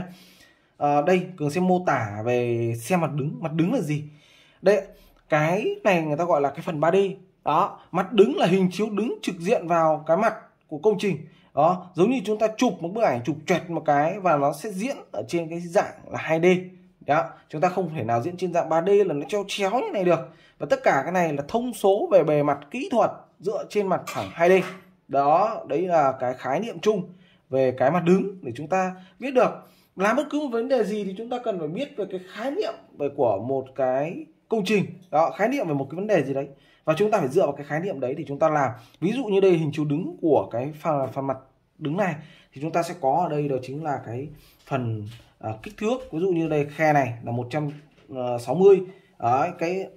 Đây Cường sẽ mô tả về xem mặt đứng. Mặt đứng là gì? Đây, cái này người ta gọi là cái phần 3D. Đó, mặt đứng là hình chiếu đứng trực diện vào cái mặt của công trình. Đó, giống như chúng ta chụp một bức ảnh, chụp choẹt một cái và nó sẽ diễn ở trên cái dạng là 2D. Đó, chúng ta không thể nào diễn trên dạng 3D là nó treo chéo như này được. Và tất cả cái này là thông số về bề mặt kỹ thuật dựa trên mặt phẳng 2D. Đó, đấy là cái khái niệm chung về cái mặt đứng để chúng ta biết được. Làm bất cứ một vấn đề gì thì chúng ta cần phải biết về cái khái niệm về của một cái công trình, đó, khái niệm về một cái vấn đề gì đấy, và chúng ta phải dựa vào cái khái niệm đấy thì chúng ta làm. Ví dụ như đây hình chiếu đứng của cái phần mặt đứng này thì chúng ta sẽ có ở đây đó chính là cái phần kích thước. Ví dụ như đây khe này là 160, cái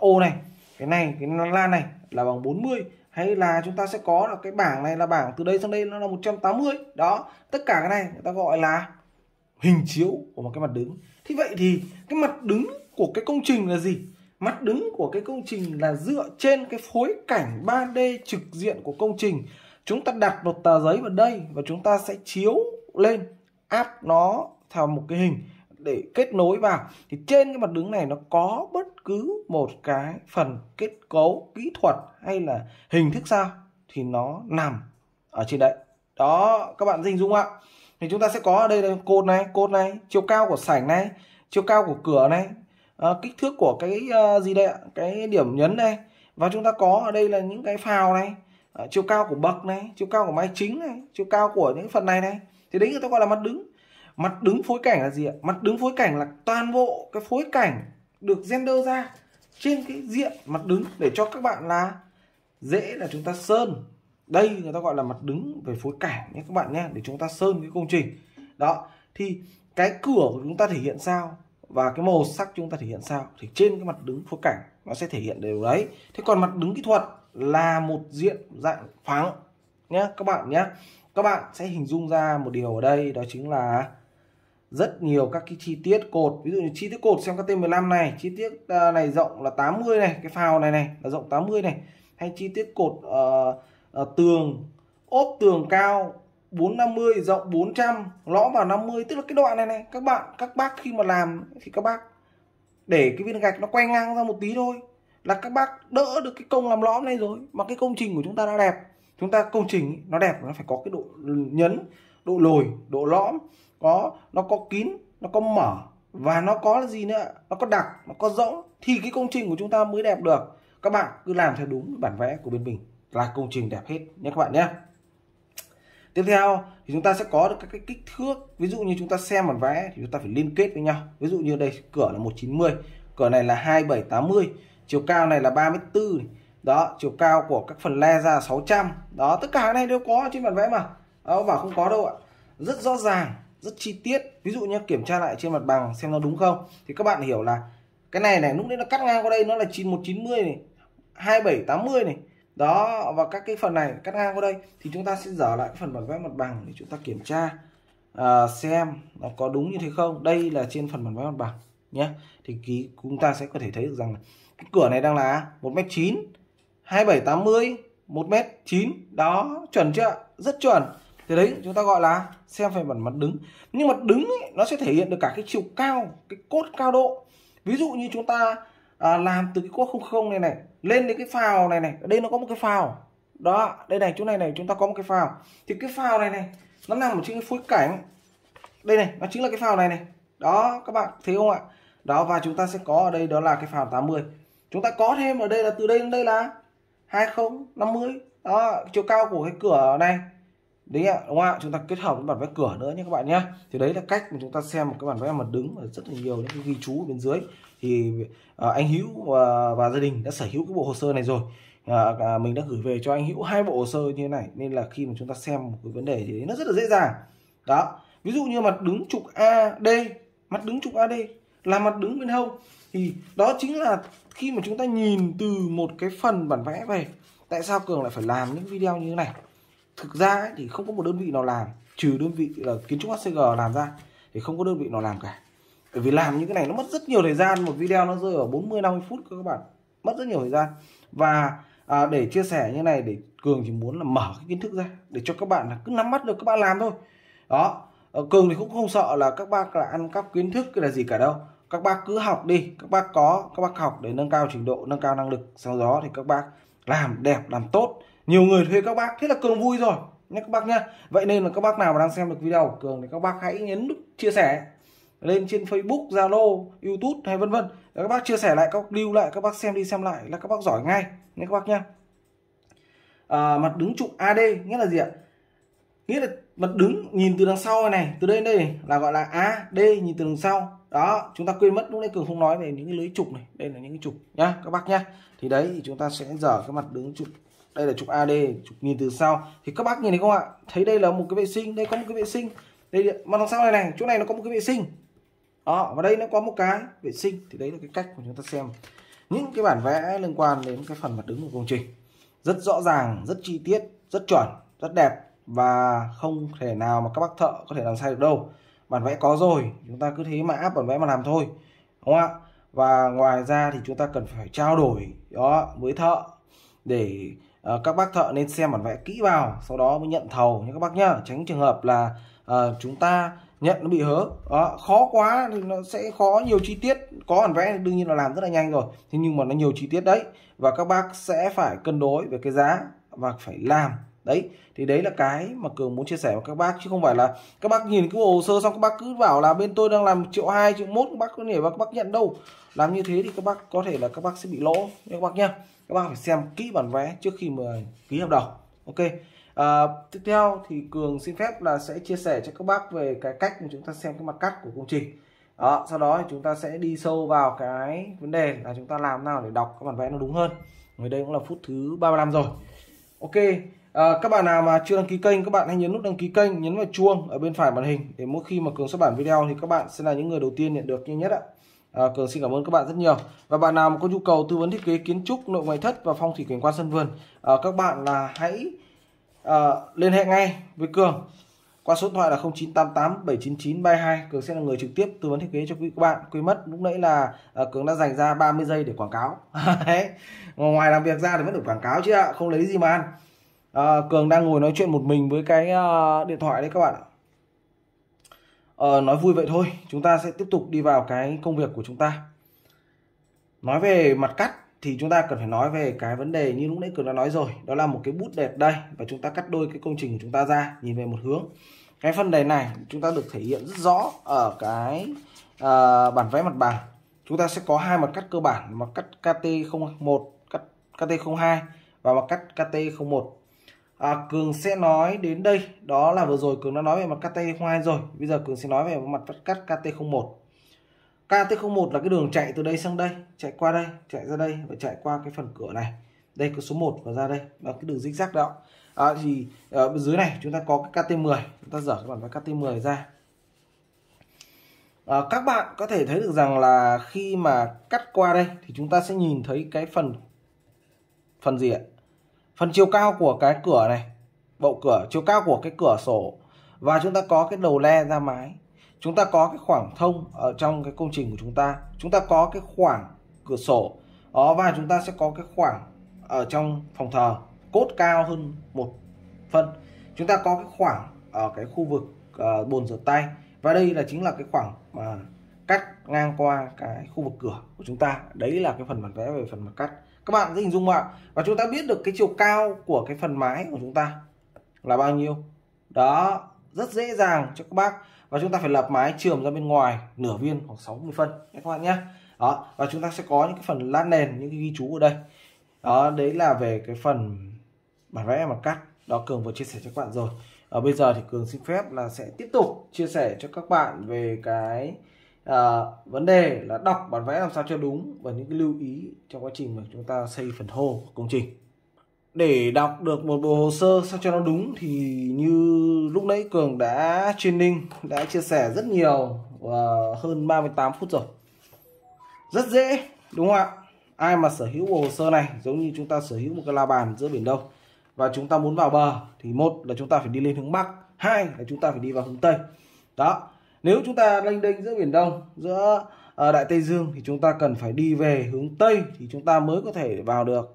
ô này, cái này, cái lan này là bằng 40, hay là chúng ta sẽ có là cái bảng này là bảng từ đây sang đây nó là 180. Đó, tất cả cái này người ta gọi là hình chiếu của một cái mặt đứng. Thế vậy thì cái mặt đứng của cái công trình là gì? Mặt đứng của cái công trình là dựa trên cái phối cảnh 3D trực diện của công trình. Chúng ta đặt một tờ giấy vào đây và chúng ta sẽ chiếu lên, áp nó thành một cái hình để kết nối vào. Thì trên cái mặt đứng này nó có bất cứ một cái phần kết cấu, kỹ thuật hay là hình thức sao thì nó nằm ở trên đấy. Đó, các bạn hình dung ạ. Thì chúng ta sẽ có ở đây là cột này, chiều cao của sảnh này, chiều cao của cửa này, kích thước của cái gì đây ạ, cái điểm nhấn đây. Và chúng ta có ở đây là những cái phào này, chiều cao của bậc này, chiều cao của mái chính này, chiều cao của những phần này này. Thì đấy người ta gọi là mặt đứng. Mặt đứng phối cảnh là gì ạ? Mặt đứng phối cảnh là toàn bộ cái phối cảnh được render ra trên cái diện mặt đứng để cho các bạn là dễ là chúng ta sơn. Đây người ta gọi là mặt đứng về phối cảnh nhé các bạn nhé, để chúng ta sơn cái công trình. Đó, thì cái cửa của chúng ta thể hiện sao và cái màu sắc chúng ta thể hiện sao thì trên cái mặt đứng phối cảnh nó sẽ thể hiện điều đấy. Thế còn mặt đứng kỹ thuật là một diện dạng phẳng nhé các bạn nhé. Các bạn sẽ hình dung ra một điều ở đây đó chính là rất nhiều các cái chi tiết cột. Ví dụ như chi tiết cột xem các T15 này, chi tiết này rộng là 80 này, cái phào này này là rộng 80 này, hay chi tiết cột tường, ốp tường cao 450 rộng 400, lõm vào 50, tức là cái đoạn này này các bạn, các bác khi mà làm thì các bác để cái viên gạch nó quay ngang ra một tí thôi là các bác đỡ được cái công làm lõm này rồi, mà cái công trình của chúng ta đã đẹp. Chúng ta công trình nó đẹp nó phải có cái độ nhấn, độ lồi, độ lõm, nó có kín, nó có mở và nó có gì nữa, nó có đặc, nó có rỗng thì cái công trình của chúng ta mới đẹp được. Các bạn cứ làm theo đúng bản vẽ của bên mình là công trình đẹp hết nhé các bạn nhé. Tiếp theo thì chúng ta sẽ có được các cái kích thước. Ví dụ như chúng ta xem bản vẽ thì chúng ta phải liên kết với nhau. Ví dụ như đây cửa là 190, cửa này là 2780, chiều cao này là 34 này. Đó, chiều cao của các phần le ra 600. Đó, tất cả cái này đều có trên bản vẽ mà. Đó, bảo không có đâu ạ. Rất rõ ràng, rất chi tiết. Ví dụ như kiểm tra lại trên mặt bằng xem nó đúng không. Thì các bạn hiểu là cái này này lúc đấy nó cắt ngang qua đây nó là 9190 này, 2780 này. Đó, và các cái phần này cắt ngang qua đây thì chúng ta sẽ dở lại cái phần bản vẽ mặt bằng để chúng ta kiểm tra xem nó có đúng như thế không. Đây là trên phần bản vẽ mặt bằng nhé. Thì chúng ta sẽ có thể thấy được rằng là cái cửa này đang là 1m9, 2780, 1m9. Đó, chuẩn chưa? Rất chuẩn. Thì đấy chúng ta gọi là xem về mặt đứng. Nhưng mặt đứng ấy, nó sẽ thể hiện được cả cái chiều cao, cái cốt cao độ. Ví dụ như chúng ta làm từ cái cốt 00 này này lên đến cái phào này này, ở đây nó có một cái phào. Đó, đây này, chỗ này này chúng ta có một cái phào. Thì cái phào này này nó nằm ở trên cái phối cảnh. Đây này, nó chính là cái phào này này. Đó, các bạn thấy không ạ? Đó, và chúng ta sẽ có ở đây đó là cái phào 80. Chúng ta có thêm ở đây là từ đây đến đây là 2050. Đó, chiều cao của cái cửa này. Đấy ạ, đúng không ạ? Chúng ta kết hợp với bản vẽ cửa nữa nhé các bạn nhé. Thì đấy là cách mà chúng ta xem một cái bản vẽ mặt đứng, rất là nhiều những cái ghi chú bên dưới. Thì anh Hữu và gia đình đã sở hữu cái bộ hồ sơ này rồi. Mình đã gửi về cho anh Hữu 2 bộ hồ sơ như thế này, nên là khi mà chúng ta xem một cái vấn đề thì nó rất là dễ dàng. Đó, ví dụ như mặt đứng trục AD, mặt đứng trục AD là mặt đứng bên hông. Thì đó chính là khi mà chúng ta nhìn từ một cái phần bản vẽ về. Tại sao Cường lại phải làm những video như thế này? Thực ra ấy, thì không có một đơn vị nào làm, trừ đơn vị là Kiến Trúc HCG làm ra thì không có đơn vị nào làm cả. Bởi vì làm những cái này nó mất rất nhiều thời gian, một video nó rơi ở 40-50 phút các bạn, mất rất nhiều thời gian. Và để chia sẻ như này để Cường chỉ muốn là mở cái kiến thức ra để cho các bạn là cứ nắm bắt được các bạn làm thôi. Đó, Cường thì cũng không sợ là các bác là ăn cắp kiến thức cái là gì cả đâu. Các bác cứ học đi, các bác học để nâng cao trình độ, nâng cao năng lực. Sau đó thì các bác làm đẹp, làm tốt. Nhiều người thuê các bác, thế là Cường vui rồi nhé các bác nhé. Vậy nên là các bác nào mà đang xem được video của Cường thì các bác hãy nhấn nút chia sẻ lên trên Facebook, Zalo, YouTube hay vân vân. Các bác chia sẻ lại, các bác lưu lại, các bác xem đi xem lại là các bác giỏi ngay nhé các bác nhé. Mặt đứng trục AD nghĩa là gì ạ? Nghĩa là Mặt đứng nhìn từ đằng sau này, từ đây đây là gọi là A, D nhìn từ đằng sau. Đó, chúng ta quên mất lúc nãy Cường không nói về những cái lưới trục này, đây là những cái trục nhá các bác nhá. Thì đấy thì chúng ta sẽ dở cái mặt đứng trục. Đây là trục AD, trục nhìn từ sau. Thì các bác nhìn thấy không ạ? Thấy đây là một cái vệ sinh, đây có một cái vệ sinh. Đây mặt đằng sau này này, chỗ này nó có một cái vệ sinh. Đó, và đây nó có một cái vệ sinh. Thì đấy là cái cách mà chúng ta xem những cái bản vẽ liên quan đến cái phần mặt đứng của công trình. Rất rõ ràng, rất chi tiết, rất chuẩn, rất đẹp và không thể nào mà các bác thợ có thể làm sai được đâu. Bản vẽ có rồi, chúng ta cứ thế mà áp bản vẽ mà làm thôi, đúng không ạ? Và ngoài ra thì chúng ta cần phải trao đổi đó với thợ để các bác thợ nên xem bản vẽ kỹ vào, sau đó mới nhận thầu nhé các bác nhá, tránh trường hợp là chúng ta nhận nó bị hớ. Đó, khó quá thì nó sẽ khó nhiều chi tiết. Có bản vẽ đương nhiên là làm rất là nhanh rồi, thế nhưng mà nó nhiều chi tiết đấy, và các bác sẽ phải cân đối về cái giá và phải làm. Đấy, thì đấy là cái mà Cường muốn chia sẻ với các bác, chứ không phải là các bác nhìn cái bộ hồ sơ xong các bác cứ bảo là bên tôi đang làm 1.200.000, 1.100.000 các bác có thể và các bác nhận đâu. Làm như thế thì các bác có thể là các bác sẽ bị lỗ nha các bác nhá. Các bác phải xem kỹ bản vẽ trước khi mà ký hợp đồng. Ok. Tiếp theo thì Cường xin phép là sẽ chia sẻ cho các bác về cái cách mà chúng ta xem cái mặt cắt của công trình. Đó, sau đó thì chúng ta sẽ đi sâu vào cái vấn đề là chúng ta làm nào để đọc các bản vẽ nó đúng hơn. Ở đây cũng là phút thứ 35 rồi. Ok. Các bạn nào mà chưa đăng ký kênh, các bạn hãy nhấn nút đăng ký kênh, nhấn vào chuông ở bên phải màn hình để mỗi khi mà Cường xuất bản video thì các bạn sẽ là những người đầu tiên nhận được nhanh nhất ạ. Cường xin cảm ơn các bạn rất nhiều. Và bạn nào mà có nhu cầu tư vấn thiết kế kiến trúc nội ngoại thất và phong thủy cảnh quan sân vườn, các bạn là hãy liên hệ ngay với Cường qua số điện thoại là 0988 799 32. Cường sẽ là người trực tiếp tư vấn thiết kế cho quý các bạn. Quên mất lúc nãy là Cường đã dành ra 30 giây để quảng cáo. Ngoài làm việc ra thì vẫn được quảng cáo chứ ạ, không lấy gì mà ăn. Cường đang ngồi nói chuyện một mình với cái điện thoại đấy các bạn ạ. Nói vui vậy thôi, chúng ta sẽ tiếp tục đi vào cái công việc của chúng ta. Nói về mặt cắt thì chúng ta cần phải nói về cái vấn đề như lúc nãy Cường đã nói rồi, đó là một cái bút đẹp đây và chúng ta cắt đôi cái công trình của chúng ta ra nhìn về một hướng. Cái phần đề này chúng ta được thể hiện rất rõ ở cái bản vẽ mặt bằng. Chúng ta sẽ có hai mặt cắt cơ bản, mặt cắt KT01, cắt KT02 và mặt cắt KT01. Cường sẽ nói đến đây, đó là vừa rồi Cường đã nói về mặt KT02 rồi. Bây giờ Cường sẽ nói về mặt cắt KT01. KT01 là cái đường chạy từ đây sang đây, chạy qua đây, chạy ra đây và chạy qua cái phần cửa này. Đây có số 1 và ra đây, đó cái đường zigzag đó. Thì ở dưới này chúng ta có cái KT10, chúng ta dở cái bản vẽ KT10 ra. Các bạn có thể thấy được rằng là khi mà cắt qua đây thì chúng ta sẽ nhìn thấy cái phần gì ạ? Phần chiều cao của cái cửa này, bậu cửa, chiều cao của cái cửa sổ, và chúng ta có cái đầu le ra mái. Chúng ta có cái khoảng thông ở trong cái công trình của chúng ta. Chúng ta có cái khoảng cửa sổ đó, và chúng ta sẽ có cái khoảng ở trong phòng thờ cốt cao hơn 1 phân. Chúng ta có cái khoảng ở cái khu vực bồn rửa tay, và đây là chính là cái khoảng mà cắt ngang qua cái khu vực cửa của chúng ta. Đấy là cái phần bản vẽ về phần mặt cắt. Các bạn dễ hình dung ạ. Và chúng ta biết được cái chiều cao của cái phần mái của chúng ta là bao nhiêu. Đó, rất dễ dàng cho các bác. Và chúng ta phải lập mái chườm ra bên ngoài nửa viên hoặc 60 phân các bạn nhé. Đó, và chúng ta sẽ có những cái phần lát nền, những cái ghi chú ở đây. Đó, đấy là về cái phần bản vẽ mặt cắt. Đó, Cường vừa chia sẻ cho các bạn rồi. Bây giờ thì Cường xin phép là sẽ tiếp tục chia sẻ cho các bạn về cái vấn đề là đọc bản vẽ làm sao cho đúng và những cái lưu ý trong quá trình mà chúng ta xây phần hô của công trình. Để đọc được một bộ hồ sơ sao cho nó đúng thì như lúc nãy Cường đã training, đã chia sẻ rất nhiều, hơn 38 phút rồi. Rất dễ đúng không ạ? Ai mà sở hữu bộ hồ sơ này giống như chúng ta sở hữu một cái la bàn giữa biển Đông. Và chúng ta muốn vào bờ thì một là chúng ta phải đi lên hướng Bắc, hai là chúng ta phải đi vào hướng Tây. Đó. Nếu chúng ta lênh đênh giữa Biển Đông, giữa Đại Tây Dương thì chúng ta cần phải đi về hướng Tây thì chúng ta mới có thể vào được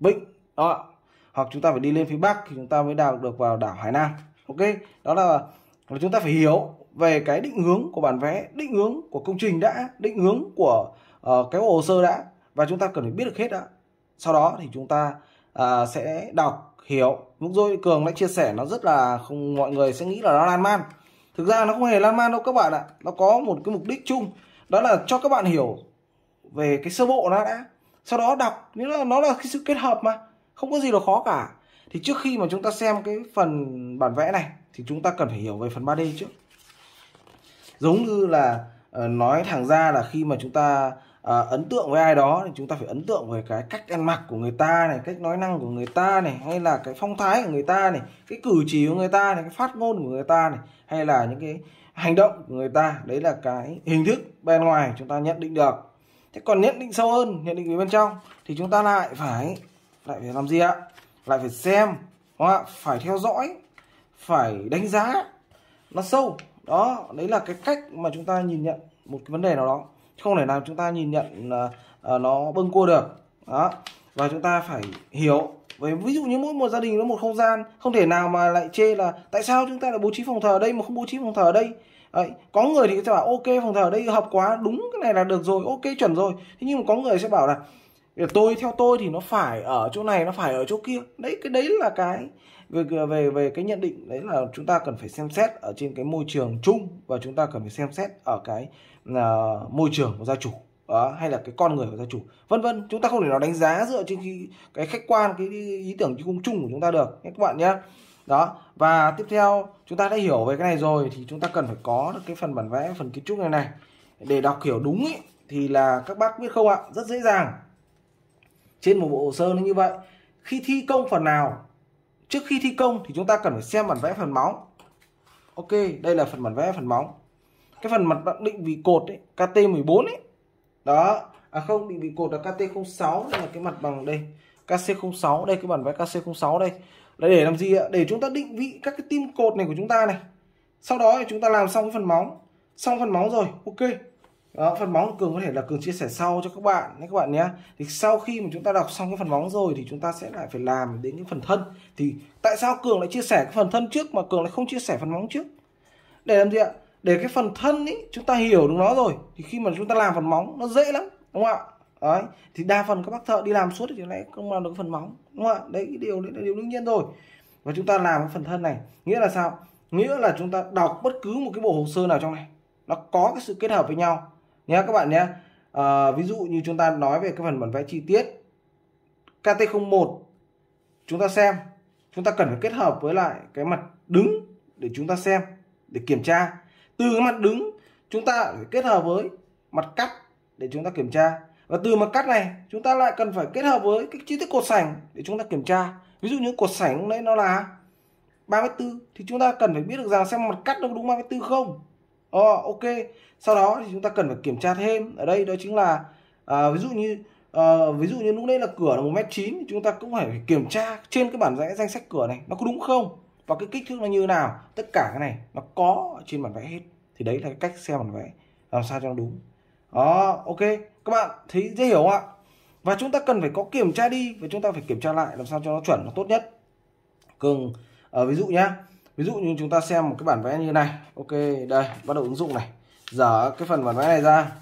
Vịnh. Đó. Hoặc chúng ta phải đi lên phía Bắc thì chúng ta mới đào được vào đảo Hải Nam. Ok, đó là chúng ta phải hiểu về cái định hướng của bản vẽ, định hướng của công trình đã, định hướng của cái hồ sơ đã. Và chúng ta cần phải biết được hết đã. Sau đó thì chúng ta sẽ đọc, hiểu. Lúc rồi Cường đã chia sẻ nó rất là không, mọi người sẽ nghĩ là nó lan man. Thực ra nó không hề lan man đâu các bạn ạ. Nó có một cái mục đích chung, đó là cho các bạn hiểu về cái sơ bộ nó đã. Sau đó đọc, nó là cái sự kết hợp mà, không có gì là khó cả. Thì trước khi mà chúng ta xem cái phần bản vẽ này thì chúng ta cần phải hiểu về phần 3D trước. Giống như là nói thẳng ra là khi mà chúng ta ấn tượng với ai đó thì chúng ta phải ấn tượng về cái cách ăn mặc của người ta này, cách nói năng của người ta này, hay là cái phong thái của người ta này, cái cử chỉ của người ta này, cái phát ngôn của người ta này, hay là những cái hành động của người ta. Đấy là cái hình thức bên ngoài chúng ta nhận định được. Thế còn nhận định sâu hơn, nhận định về bên trong thì chúng ta lại phải làm gì ạ? Lại phải xem, đúng không? Phải theo dõi, phải đánh giá nó sâu. Đó, đấy là cái cách mà chúng ta nhìn nhận một cái vấn đề nào đó. Không thể nào chúng ta nhìn nhận nó bâng cua được. Đó. Và chúng ta phải hiểu. Với ví dụ như mỗi một gia đình nó một không gian, không thể nào mà lại chê là tại sao chúng ta lại bố trí phòng thờ ở đây mà không bố trí phòng thờ ở đây. Đấy. Có người thì sẽ bảo ok phòng thờ ở đây hợp quá, đúng cái này là được rồi, ok chuẩn rồi. Thế nhưng mà có người sẽ bảo là theo tôi thì nó phải ở chỗ này, nó phải ở chỗ kia. Đấy, cái đấy là cái về cái nhận định. Đấy là chúng ta cần phải xem xét ở trên cái môi trường chung, và chúng ta cần phải xem xét ở cái môi trường của gia chủ, hay là cái con người của gia chủ, vân vân. Chúng ta không thể nào đánh giá dựa trên cái khách quan, cái ý tưởng chung của chúng ta được các bạn nhé. Đó, và tiếp theo chúng ta đã hiểu về cái này rồi thì chúng ta cần phải có được cái phần bản vẽ, phần kiến trúc này để đọc hiểu đúng ý, thì là các bác biết không ạ, rất dễ dàng. Trên một bộ hồ sơ nó như vậy, khi thi công phần nào, trước khi thi công thì chúng ta cần phải xem bản vẽ phần móng. Ok, đây là phần bản vẽ phần móng. Cái phần mặt định vị cột ấy, KT14 ấy. Đó, không, định vị cột là KT06, đây là cái mặt bằng đây. KC06, đây cái bản vẽ KC06 đây. Đấy để làm gì ạ? Để chúng ta định vị các cái tim cột này của chúng ta này. Sau đó thì chúng ta làm xong cái phần móng. Xong phần móng rồi, ok. Đó, phần móng Cường có thể là Cường chia sẻ sau cho các bạn đấy các bạn nhé. Thì sau khi mà chúng ta đọc xong cái phần móng rồi thì chúng ta sẽ lại phải làm đến cái phần thân. Thì tại sao Cường lại chia sẻ cái phần thân trước mà Cường lại không chia sẻ phần móng trước? Để làm gì ạ? Để cái phần thân ấy chúng ta hiểu được nó rồi thì khi mà chúng ta làm phần móng nó dễ lắm, đúng không ạ? Đấy, thì đa phần các bác thợ đi làm suốt thì lại không làm được cái phần móng, đúng không ạ? Đấy, cái điều đấy là điều đương nhiên rồi. Và chúng ta làm cái phần thân này nghĩa là sao? Nghĩa là chúng ta đọc bất cứ một cái bộ hồ sơ nào trong này nó có cái sự kết hợp với nhau nhé các bạn nhé. Ví dụ như chúng ta nói về cái phần bản vẽ chi tiết KT01, chúng ta xem, chúng ta cần phải kết hợp với lại cái mặt đứng để chúng ta xem, để kiểm tra. Từ cái mặt đứng chúng ta phải kết hợp với mặt cắt để chúng ta kiểm tra, và từ mặt cắt này chúng ta lại cần phải kết hợp với cái chi tiết cột sảnh để chúng ta kiểm tra. Ví dụ như cột sảnh đấy nó là 34 thì chúng ta cần phải biết được rằng xem mặt cắt nó đúng 34 không. Ok, sau đó thì chúng ta cần phải kiểm tra thêm ở đây, đó chính là ví dụ như lúc đấy là cửa là 1m9, chúng ta cũng phải kiểm tra trên cái bản vẽ danh sách cửa này nó có đúng không và cái kích thước nó như nào. Tất cả cái này nó có trên bản vẽ hết, thì đấy là cái cách xem bản vẽ làm sao cho nó đúng. Đó, ok các bạn thấy dễ hiểu không ạ? Và chúng ta cần phải có kiểm tra đi và chúng ta phải kiểm tra lại làm sao cho nó chuẩn, nó tốt nhất. Cường ví dụ như chúng ta xem một cái bản vẽ như này. Ok, đây bắt đầu ứng dụng này, dở cái phần bản vẽ này ra.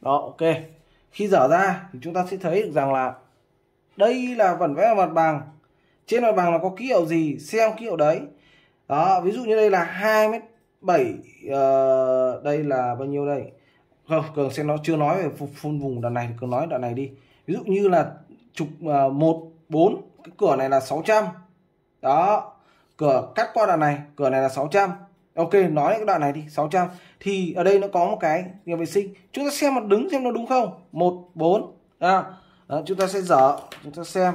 Đó, ok, khi dở ra thì chúng ta sẽ thấy được rằng là đây là bản vẽ mặt bằng. Trên mặt bằng là có ký hiệu gì, xem ký hiệu đấy. Đó, ví dụ như đây là 2m7, đây là bao nhiêu đây? Không, Cường sẽ nó chưa nói về phun vùng đoạn này, thì Cường nói đoạn này đi. Ví dụ như là trục 14, cái cửa này là 600. Đó, cửa cắt qua đoạn này, cửa này là 600. Ok, nói cái đoạn này đi, 600. Thì ở đây nó có một cái nhà vệ sinh. Chúng ta xem mặt đứng xem nó đúng không? 14. Đó, chúng ta sẽ dở, chúng ta xem.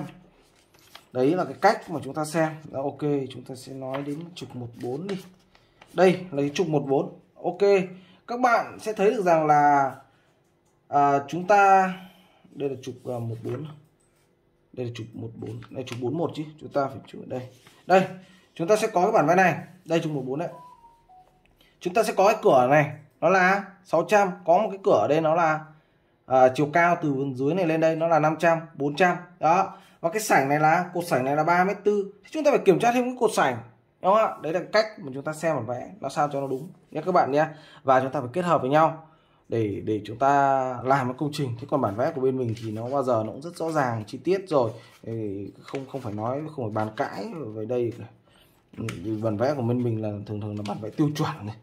Đấy là cái cách mà chúng ta xem. Đó, ok, chúng ta sẽ nói đến trục 14 đi. Đây là cái trục 14. Ok, các bạn sẽ thấy được rằng là chúng ta, đây là trục 14. Đây là trục 14, đây trục 41 chứ. Chúng ta phải chữ đây. Đây, chúng ta sẽ có cái bản vẽ này. Đây trục 14 đấy. Chúng ta sẽ có cái cửa này, nó là 600, có một cái cửa ở đây nó là chiều cao từ dưới này lên đây nó là 500, 400. Đó. Và cái sảnh này là, cột sảnh này là 3m4. Chúng ta phải kiểm tra thêm cái cột sảnh. Đúng không ạ? Đấy là cách mà chúng ta xem bản vẽ nó sao cho nó đúng nhé các bạn nhé. Và chúng ta phải kết hợp với nhau để chúng ta làm cái công trình. Thế còn bản vẽ của bên mình thì nó bao giờ nó cũng rất rõ ràng, chi tiết rồi. Không phải nói, không phải bàn cãi về đây. Bản vẽ của bên mình là thường là bản vẽ tiêu chuẩn này.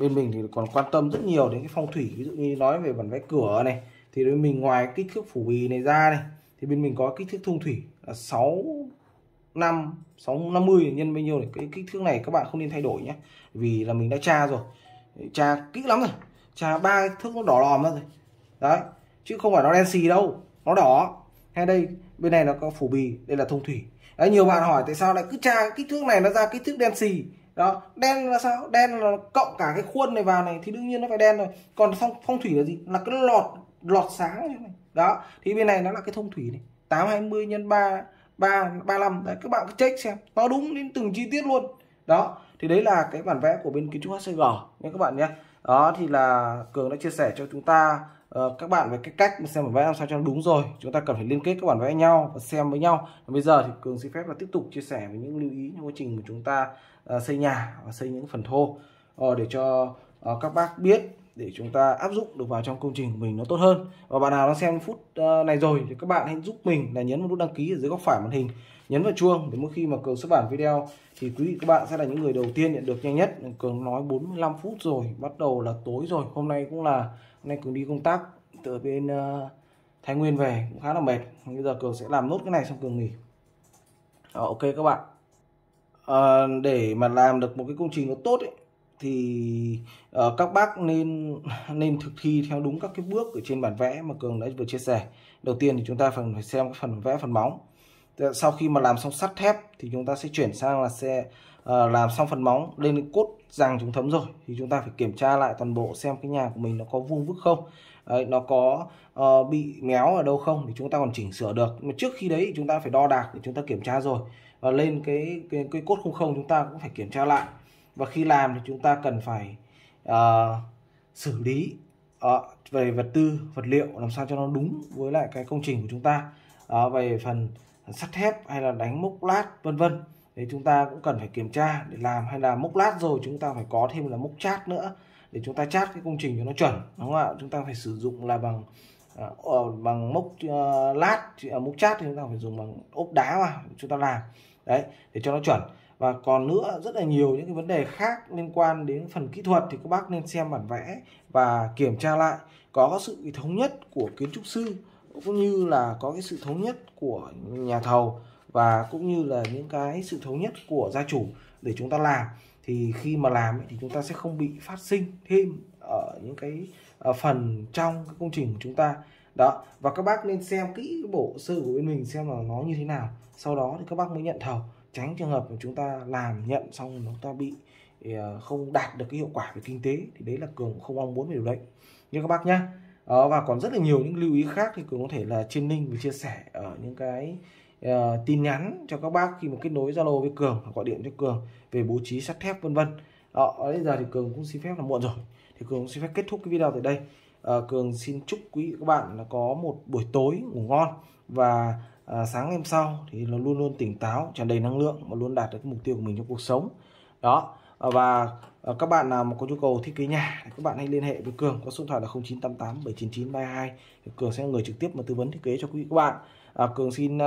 Bên mình thì còn quan tâm rất nhiều đến cái phong thủy. Ví dụ như nói về bản vẽ cửa này thì bên mình ngoài kích thước phủ bì này ra này thì bên mình có kích thước thông thủy là 6 650 nhân bao nhiêu này, cái kích thước này các bạn không nên thay đổi nhé, vì là mình đã tra rồi, tra kỹ lắm rồi, tra 3 thước nó đỏ lòm ra rồi đấy, chứ không phải nó đen xì đâu, nó đỏ. Hay đây bên này nó có phủ bì, đây là thông thủy đấy. Nhiều bạn hỏi tại sao lại cứ tra kích thước này nó ra kích thước đen xì đó. Đen là sao? Đen là cộng cả cái khuôn này vào này thì đương nhiên nó phải đen rồi. Còn phong thủy là gì? Là cái lọt sáng như này đó, thì bên này nó là cái thông thủy này 820 x 335 đấy, các bạn cứ check xem nó đúng đến từng chi tiết luôn đó. Thì đấy là cái bản vẽ của bên Kiến Trúc HCG nhé các bạn nhé. Đó thì là Cường đã chia sẻ cho chúng ta các bạn về cái cách mà xem bản vẽ làm sao cho nó đúng rồi. Chúng ta cần phải liên kết các bản vẽ nhau và xem với nhau. Và bây giờ thì Cường xin phép là tiếp tục chia sẻ với những lưu ý trong quá trình mà chúng ta xây nhà và xây những phần thô để cho các bác biết, để chúng ta áp dụng được vào trong công trình của mình nó tốt hơn. Và bạn nào đang xem phút này rồi thì các bạn hãy giúp mình là nhấn vào nút đăng ký ở dưới góc phải màn hình, nhấn vào chuông để mỗi khi mà Cường xuất bản video thì quý vị các bạn sẽ là những người đầu tiên nhận được nhanh nhất. Cường nói 45 phút rồi, bắt đầu là tối rồi. Hôm nay cũng là Cường đi công tác từ bên Thái Nguyên về cũng khá là mệt. Bây giờ Cường sẽ làm nốt cái này xong Cường nghỉ. Ok các bạn. Để mà làm được một cái công trình nó tốt ấy, thì các bác nên thực thi theo đúng các cái bước ở trên bản vẽ mà Cường đã vừa chia sẻ. Đầu tiên thì chúng ta phải xem cái phần vẽ phần móng. Sau khi mà làm xong sắt thép thì chúng ta sẽ chuyển sang là sẽ làm xong phần móng lên cái cốt rằng chống thấm rồi thì chúng ta phải kiểm tra lại toàn bộ xem cái nhà của mình nó có vuông vức không, nó có bị méo ở đâu không để chúng ta còn chỉnh sửa được. Nhưng mà trước khi đấy chúng ta phải đo đạc để chúng ta kiểm tra rồi, và lên cái cốt 00 chúng ta cũng phải kiểm tra lại. Và khi làm thì chúng ta cần phải xử lý về vật tư vật liệu làm sao cho nó đúng với lại cái công trình của chúng ta, về phần sắt thép hay là đánh mốc lát vân vân. Đấy, chúng ta cũng cần phải kiểm tra để làm, hay là mốc lát rồi chúng ta phải có thêm là mốc chát nữa để chúng ta chát cái công trình cho nó chuẩn, đúng không ạ? Chúng ta phải sử dụng là bằng mốc lát, mốc chát thì chúng ta phải dùng bằng ốp đá mà chúng ta làm đấy để cho nó chuẩn. Và còn nữa rất là nhiều những cái vấn đề khác liên quan đến phần kỹ thuật thì các bác nên xem bản vẽ và kiểm tra lại, có sự thống nhất của kiến trúc sư cũng như là có cái sự thống nhất của nhà thầu và cũng như là những cái sự thống nhất của gia chủ để chúng ta làm. Thì khi mà làm thì chúng ta sẽ không bị phát sinh thêm ở những cái phần trong cái công trình của chúng ta đó. Và các bác nên xem kỹ cái bộ hồ sơ của bên mình xem là nó như thế nào, sau đó thì các bác mới nhận thầu, tránh trường hợp mà chúng ta làm nhận xong chúng ta bị không đạt được cái hiệu quả về kinh tế, thì đấy là Cường không mong muốn về điều đấy như các bác nhé. Và còn rất là nhiều những lưu ý khác thì Cường có thể là trên link và chia sẻ ở những cái tin nhắn cho các bác khi mà kết nối Zalo với Cường hoặc gọi điện cho Cường về bố trí sắt thép vân vân. Bây giờ thì Cường cũng xin phép là muộn rồi, thì Cường xin phép kết thúc cái video tại đây. Cường xin chúc quý vị các bạn là có một buổi tối ngủ ngon và sáng hôm sau thì nó luôn luôn tỉnh táo, tràn đầy năng lượng và luôn đạt được cái mục tiêu của mình trong cuộc sống đó. Và các bạn nào mà có nhu cầu thiết kế nhà thì các bạn hãy liên hệ với Cường qua số điện thoại là 0988 799 322. Cường sẽ là người trực tiếp mà tư vấn thiết kế cho quý vị các bạn. Cường xin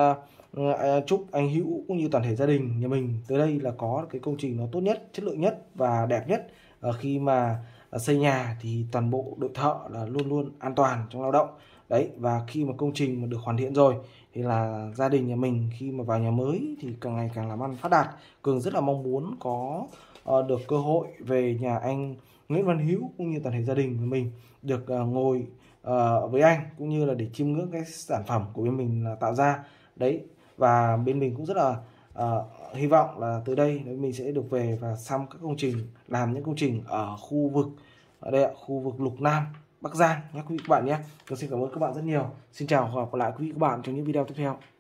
chúc anh Hữu cũng như toàn thể gia đình nhà mình tới đây là có cái công trình nó tốt nhất, chất lượng nhất và đẹp nhất. Khi mà xây nhà thì toàn bộ đội thợ là luôn luôn an toàn trong lao động đấy. Và khi mà công trình mà được hoàn thiện rồi thì là gia đình nhà mình khi mà vào nhà mới thì càng ngày càng làm ăn phát đạt. Cường rất là mong muốn có được cơ hội về nhà anh Nguyễn Văn Hữu cũng như toàn thể gia đình của mình được ngồi với anh cũng như là để chiêm ngưỡng cái sản phẩm của bên mình là tạo ra đấy. Và bên mình cũng rất là hy vọng là từ đây mình sẽ được về và thăm các công trình, làm những công trình ở khu vực Lục Nam, Bắc Giang nhé quý vị các bạn nhé. Tôi xin cảm ơn các bạn rất nhiều. Xin chào và hẹn gặp lại quý vị các bạn trong những video tiếp theo.